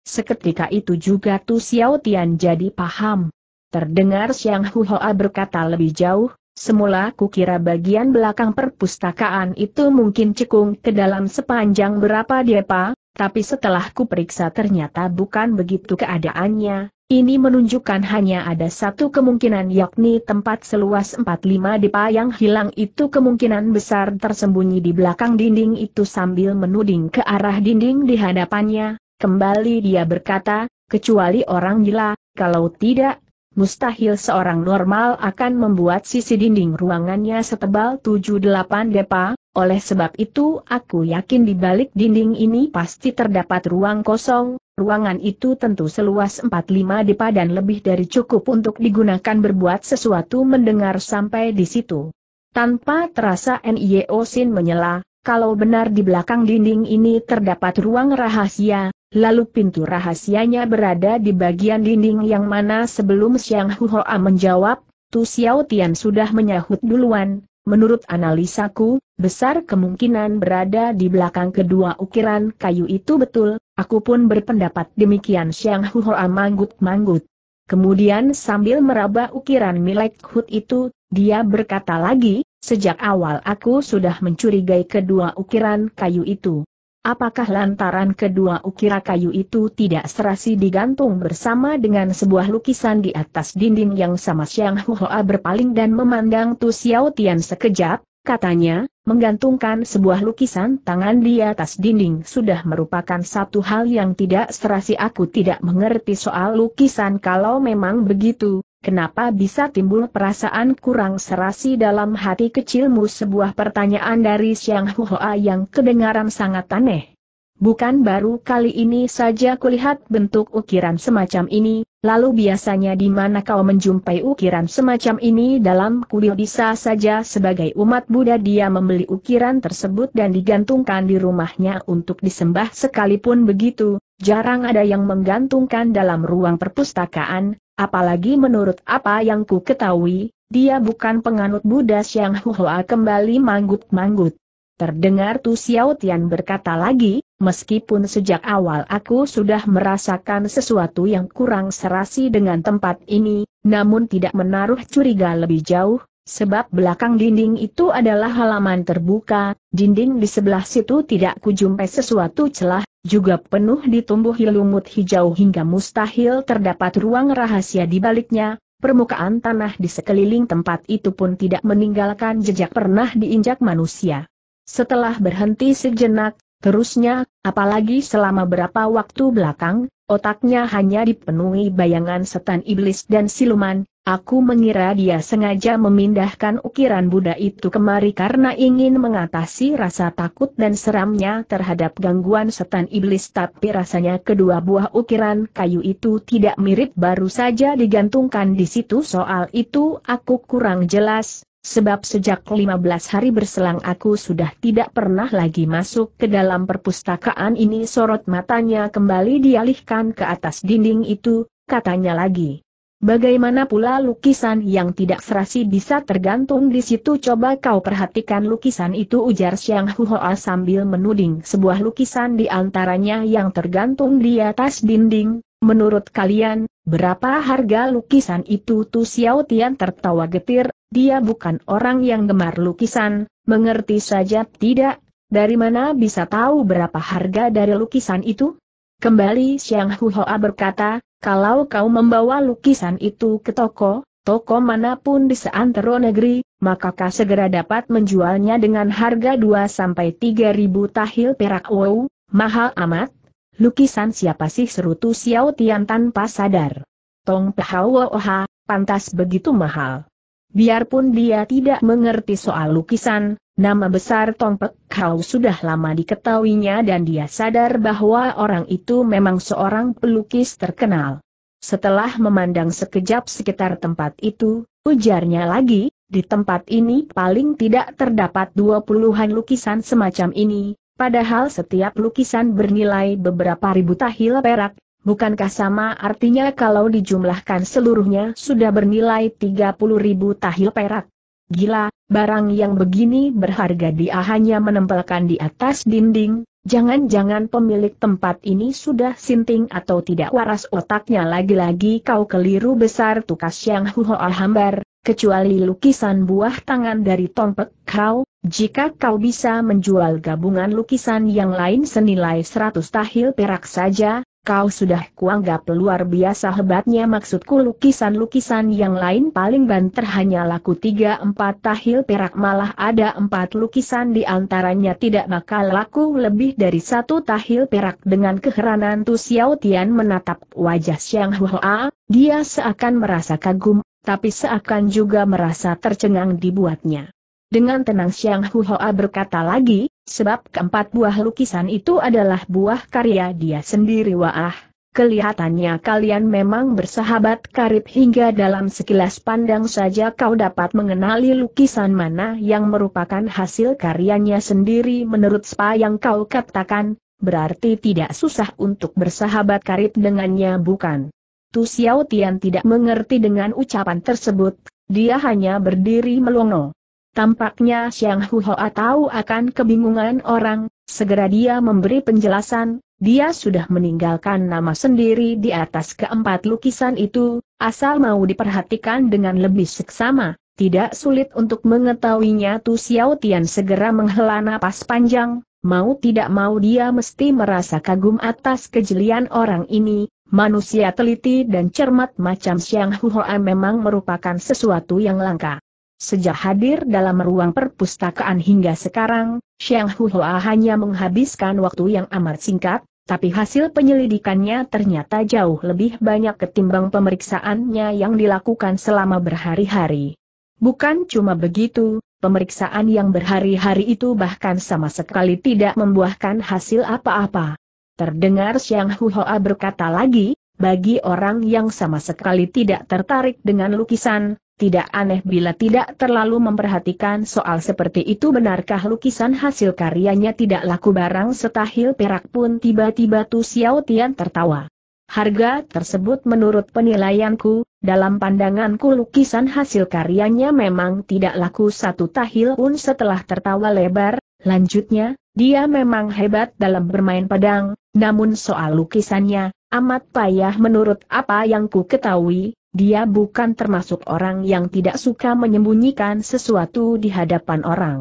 Seketika itu juga Tu Xiao Tian jadi paham. Terdengar Xiang Huohua berkata lebih jauh, semula kukira bagian belakang perpustakaan itu mungkin cekung ke dalam sepanjang berapa depa, tapi setelah kuperiksa ternyata bukan begitu keadaannya. Ini menunjukkan hanya ada satu kemungkinan, yakni tempat seluas empat puluh lima depa yang hilang itu kemungkinan besar tersembunyi di belakang dinding itu. Sambil menuding ke arah dinding di hadapannya, kembali dia berkata, kecuali orang gila, kalau tidak, mustahil seorang normal akan membuat sisi dinding ruangannya setebal tujuh delapan depa. Oleh sebab itu aku yakin di balik dinding ini pasti terdapat ruang kosong. Ruangan itu tentu seluas empat puluh lima depa dan lebih dari cukup untuk digunakan berbuat sesuatu. Mendengar sampai di situ, tanpa terasa Nio Sin menyela, kalau benar di belakang dinding ini terdapat ruang rahasia, lalu pintu rahasianya berada di bagian dinding yang mana? Sebelum Xiang Huohua menjawab, Tu Xiao Tian sudah menyahut duluan. Menurut analisaku, besar kemungkinan berada di belakang kedua ukiran kayu itu. Betul, aku pun berpendapat demikian. Xiang Huohua manggut-manggut. Kemudian sambil meraba ukiran milik Hut itu, dia berkata lagi, sejak awal aku sudah mencurigai kedua ukiran kayu itu. Apakah lantaran kedua ukiran kayu itu tidak serasi digantung bersama dengan sebuah lukisan di atas dinding yang sama? Xiang Huohua berpaling dan memandang Tu Xiao Tian sekejap, katanya, menggantungkan sebuah lukisan tangan di atas dinding sudah merupakan satu hal yang tidak serasi. Aku tidak mengerti soal lukisan. Kalau memang begitu, kenapa bisa timbul perasaan kurang serasi dalam hati kecilmu? Sebuah pertanyaan dari Xiang Huohua yang kedengaran sangat aneh. Bukan baru kali ini saja kulihat bentuk ukiran semacam ini, lalu biasanya di mana kau menjumpai ukiran semacam ini? Dalam kuil. Bisa saja sebagai umat Buddha dia membeli ukiran tersebut dan digantungkan di rumahnya untuk disembah. Sekalipun begitu, jarang ada yang menggantungkan dalam ruang perpustakaan. Apalagi menurut apa yang ku ketahui, dia bukan penganut Buddha. Xiang Huohua kembali manggut-manggut. Terdengar Tu Xiao Tian berkata lagi, meskipun sejak awal aku sudah merasakan sesuatu yang kurang serasi dengan tempat ini, namun tidak menaruh curiga lebih jauh, sebab belakang dinding itu adalah halaman terbuka, dinding di sebelah situ tidak kujumpai sesuatu celah, juga penuh ditumbuhi lumut hijau hingga mustahil terdapat ruang rahasia di baliknya. Permukaan tanah di sekeliling tempat itu pun tidak meninggalkan jejak pernah diinjak manusia. Setelah berhenti sejenak, terusnya, apalagi selama berapa waktu belakang, otaknya hanya dipenuhi bayangan setan iblis dan siluman. Aku mengira dia sengaja memindahkan ukiran Buddha itu kemari karena ingin mengatasi rasa takut dan seramnya terhadap gangguan setan iblis, tapi rasanya kedua buah ukiran kayu itu tidak mirip, baru saja digantungkan di situ. Soal itu aku kurang jelas. Sebab sejak lima belas hari berselang aku sudah tidak pernah lagi masuk ke dalam perpustakaan ini. Sorot matanya kembali dialihkan ke atas dinding itu, katanya lagi. Bagaimana pula lukisan yang tidak serasi bisa tergantung di situ? Coba kau perhatikan lukisan itu, ujar Xiang Huoa sambil menuding sebuah lukisan di antaranya yang tergantung di atas dinding. Menurut kalian, berapa harga lukisan itu? Tu Xiao Tian tertawa getir. Dia bukan orang yang gemar lukisan, mengerti saja tidak, dari mana bisa tahu berapa harga dari lukisan itu? Kembali Xiang Huoa berkata, kalau kau membawa lukisan itu ke toko, toko manapun di seantero negeri, maka kau segera dapat menjualnya dengan harga dua sampai tiga ribu tahil perak. Wow, mahal amat. Lukisan siapa sih, seru Tu Xiao Tian tanpa sadar. Tong Pahawoha, pantas begitu mahal. Biarpun dia tidak mengerti soal lukisan, nama besar Tong Pek Kau sudah lama diketahuinya dan dia sadar bahwa orang itu memang seorang pelukis terkenal. Setelah memandang sekejap sekitar tempat itu, ujarnya lagi, di tempat ini paling tidak terdapat dua puluhan lukisan semacam ini, padahal setiap lukisan bernilai beberapa ribu tahil perak. Bukankah sama artinya kalau dijumlahkan seluruhnya sudah bernilai tiga puluh ribu tahil perak? Gila, barang yang begini berharga dia hanya menempelkan di atas dinding. Jangan-jangan pemilik tempat ini sudah sinting atau tidak waras otaknya. Lagi-lagi kau keliru besar, tukas Yang Huoa hambar. Kecuali lukisan buah tangan dari Tong Pek Kau, jika kau bisa menjual gabungan lukisan yang lain senilai seratus tahil perak saja, kau sudah kuanggap luar biasa hebatnya. Maksudku lukisan-lukisan yang lain paling banter hanya laku tiga sampai empat tahil perak, malah ada empat lukisan di antaranya tidak bakal laku lebih dari satu tahil perak. Dengan keheranan Tu Xiao Tian menatap wajah Xiang Huoa, dia seakan merasa kagum, tapi seakan juga merasa tercengang dibuatnya. Dengan tenang Xiang Huoa berkata lagi, sebab keempat buah lukisan itu adalah buah karya dia sendiri. Wah, kelihatannya kalian memang bersahabat karib, hingga dalam sekilas pandang saja kau dapat mengenali lukisan mana yang merupakan hasil karyanya sendiri. Menurut apa yang kau katakan, berarti tidak susah untuk bersahabat karib dengannya, bukan? Tu Xiao Tian tidak mengerti dengan ucapan tersebut, dia hanya berdiri melongo. Tampaknya Xiang Huoa tahu akan kebingungan orang, segera dia memberi penjelasan, dia sudah meninggalkan nama sendiri di atas keempat lukisan itu, asal mau diperhatikan dengan lebih seksama, tidak sulit untuk mengetahuinya. Tu Xiao Tian segera menghela napas panjang, mau tidak mau dia mesti merasa kagum atas kejelian orang ini. Manusia teliti dan cermat macam Xiang Huoa memang merupakan sesuatu yang langka. Sejak hadir dalam ruang perpustakaan hingga sekarang, Xiang Huoa hanya menghabiskan waktu yang amat singkat, tapi hasil penyelidikannya ternyata jauh lebih banyak ketimbang pemeriksaannya yang dilakukan selama berhari-hari. Bukan cuma begitu, pemeriksaan yang berhari-hari itu bahkan sama sekali tidak membuahkan hasil apa-apa. Terdengar Xiang Huoa berkata lagi, bagi orang yang sama sekali tidak tertarik dengan lukisan, tidak aneh bila tidak terlalu memperhatikan soal seperti itu. Benarkah lukisan hasil karyanya tidak laku barang setahil perak pun? Tiba-tiba Tu Xiao Tian tertawa. Harga tersebut menurut penilaianku, dalam pandanganku lukisan hasil karyanya memang tidak laku satu tahil pun. Setelah tertawa lebar, lanjutnya, dia memang hebat dalam bermain pedang, namun soal lukisannya, amat payah. Menurut apa yang ku ketahui, dia bukan termasuk orang yang tidak suka menyembunyikan sesuatu di hadapan orang.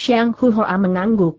Xiang Huoa mengangguk.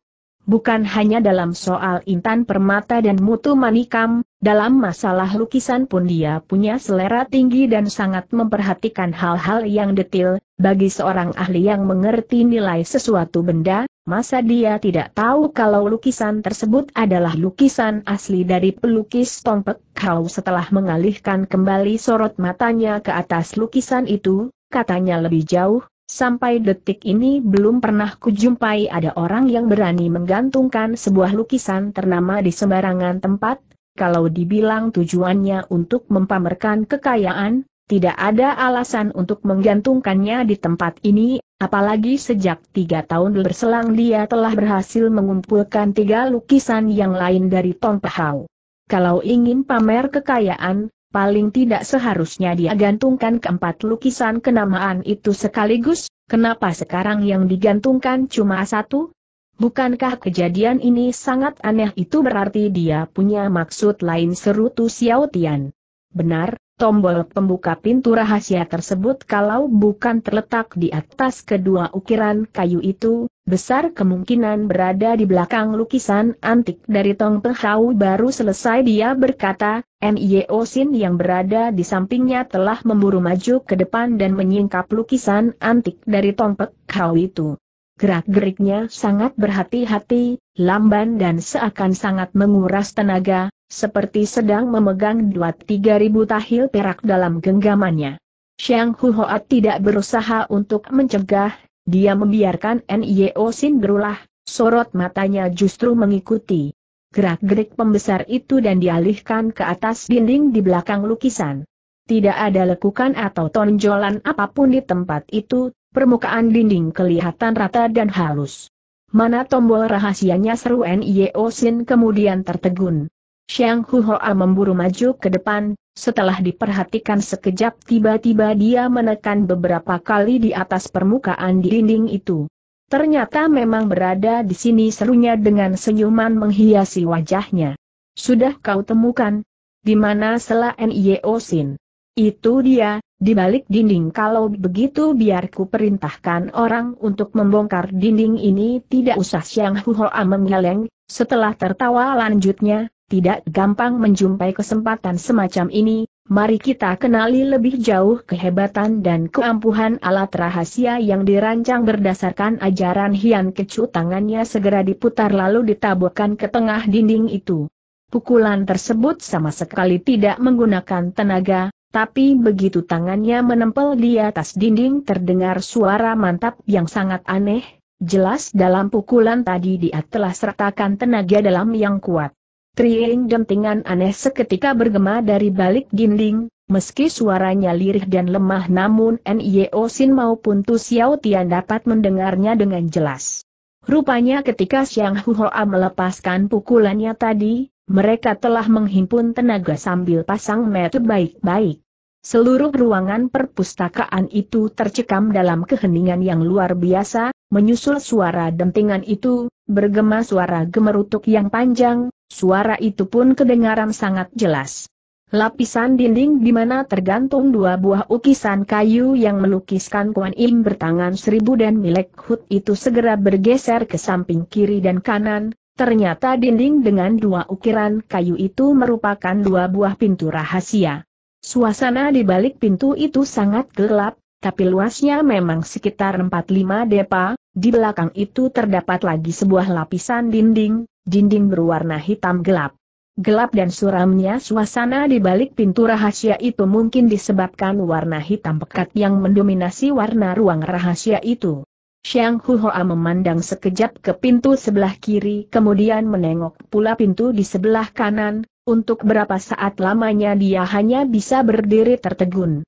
bukan hanya dalam soal Intan Permata dan Mutu Manikam, dalam masalah lukisan pun dia punya selera tinggi dan sangat memperhatikan hal-hal yang detil. Bagi seorang ahli yang mengerti nilai sesuatu benda, masa dia tidak tahu kalau lukisan tersebut adalah lukisan asli dari pelukis Tompek Kau? Setelah mengalihkan kembali sorot matanya ke atas lukisan itu, katanya lebih jauh, sampai detik ini belum pernah kujumpai ada orang yang berani menggantungkan sebuah lukisan ternama di sembarangan tempat. Kalau dibilang tujuannya untuk mempamerkan kekayaan, tidak ada alasan untuk menggantungkannya di tempat ini, apalagi sejak tiga tahun berselang dia telah berhasil mengumpulkan tiga lukisan yang lain dari Tong Pahau. Kalau ingin pamer kekayaan, paling tidak seharusnya dia gantungkan keempat lukisan kenamaan itu sekaligus, kenapa sekarang yang digantungkan cuma satu? Bukankah kejadian ini sangat aneh? Itu berarti dia punya maksud lain, seru Tu Xiao Tian. Benar, tombol pembuka pintu rahasia tersebut kalau bukan terletak di atas kedua ukiran kayu itu, besar kemungkinan berada di belakang lukisan antik dari Tong Pehau. Baru selesai dia berkata, Nio Sin yang berada di sampingnya telah memburu maju ke depan dan menyingkap lukisan antik dari Tong Pehau itu. Gerak-geriknya sangat berhati-hati, lamban dan seakan sangat menguras tenaga, seperti sedang memegang dua tiga ribu tahil perak dalam genggamannya. Xiang Huoat tidak berusaha untuk mencegah, dia membiarkan Nio Sin berulah, sorot matanya justru mengikuti gerak-gerik pembesar itu dan dialihkan ke atas dinding di belakang lukisan. Tidak ada lekukan atau tonjolan apapun di tempat itu. Permukaan dinding kelihatan rata dan halus. Mana tombol rahasianya, seru Nio Sin kemudian tertegun. Xiang Huoa memburu maju ke depan, setelah diperhatikan sekejap tiba-tiba dia menekan beberapa kali di atas permukaan dinding itu. Ternyata memang berada di sini, serunya dengan senyuman menghiasi wajahnya. Sudah kau temukan? Di mana, sela Nio Sin? Itu dia. Di balik dinding. Kalau begitu biarku perintahkan orang untuk membongkar dinding ini. Tidak usah, Xiang Huoa menggeleng, setelah tertawa lanjutnya, tidak gampang menjumpai kesempatan semacam ini, mari kita kenali lebih jauh kehebatan dan keampuhan alat rahasia yang dirancang berdasarkan ajaran Hian Kecu. Tangannya segera diputar lalu ditaburkan ke tengah dinding itu. Pukulan tersebut sama sekali tidak menggunakan tenaga. Tapi begitu tangannya menempel di atas dinding terdengar suara mantap yang sangat aneh, jelas dalam pukulan tadi dia telah sertakan tenaga dalam yang kuat. Triing dentingan aneh seketika bergema dari balik dinding, meski suaranya lirih dan lemah namun Nio Sin maupun Tu Xiao Tian dapat mendengarnya dengan jelas. Rupanya ketika Xiang Huoa melepaskan pukulannya tadi, mereka telah menghimpun tenaga sambil pasang mata baik-baik. Seluruh ruangan perpustakaan itu tercekam dalam keheningan yang luar biasa, menyusul suara dentingan itu, bergema suara gemerutuk yang panjang, suara itu pun kedengaran sangat jelas. Lapisan dinding di mana tergantung dua buah ukisan kayu yang melukiskan Kuan Im bertangan seribu dan Milik Hut itu segera bergeser ke samping kiri dan kanan. Ternyata dinding dengan dua ukiran kayu itu merupakan dua buah pintu rahasia. Suasana di balik pintu itu sangat gelap, tapi luasnya memang sekitar empat puluh lima depa, di belakang itu terdapat lagi sebuah lapisan dinding, dinding berwarna hitam gelap. Gelap dan suramnya suasana di balik pintu rahasia itu mungkin disebabkan warna hitam pekat yang mendominasi warna ruang rahasia itu. Xiang Huoa memandang sekejap ke pintu sebelah kiri kemudian menengok pula pintu di sebelah kanan, untuk berapa saat lamanya dia hanya bisa berdiri tertegun.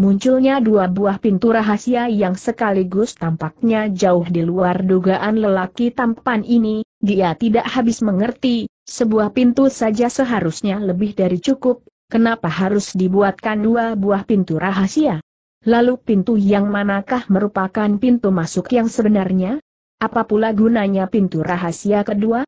Munculnya dua buah pintu rahasia yang sekaligus tampaknya jauh di luar dugaan lelaki tampan ini, dia tidak habis mengerti, sebuah pintu saja seharusnya lebih dari cukup, kenapa harus dibuatkan dua buah pintu rahasia? Lalu pintu yang manakah merupakan pintu masuk yang sebenarnya? Apa pula gunanya pintu rahasia kedua?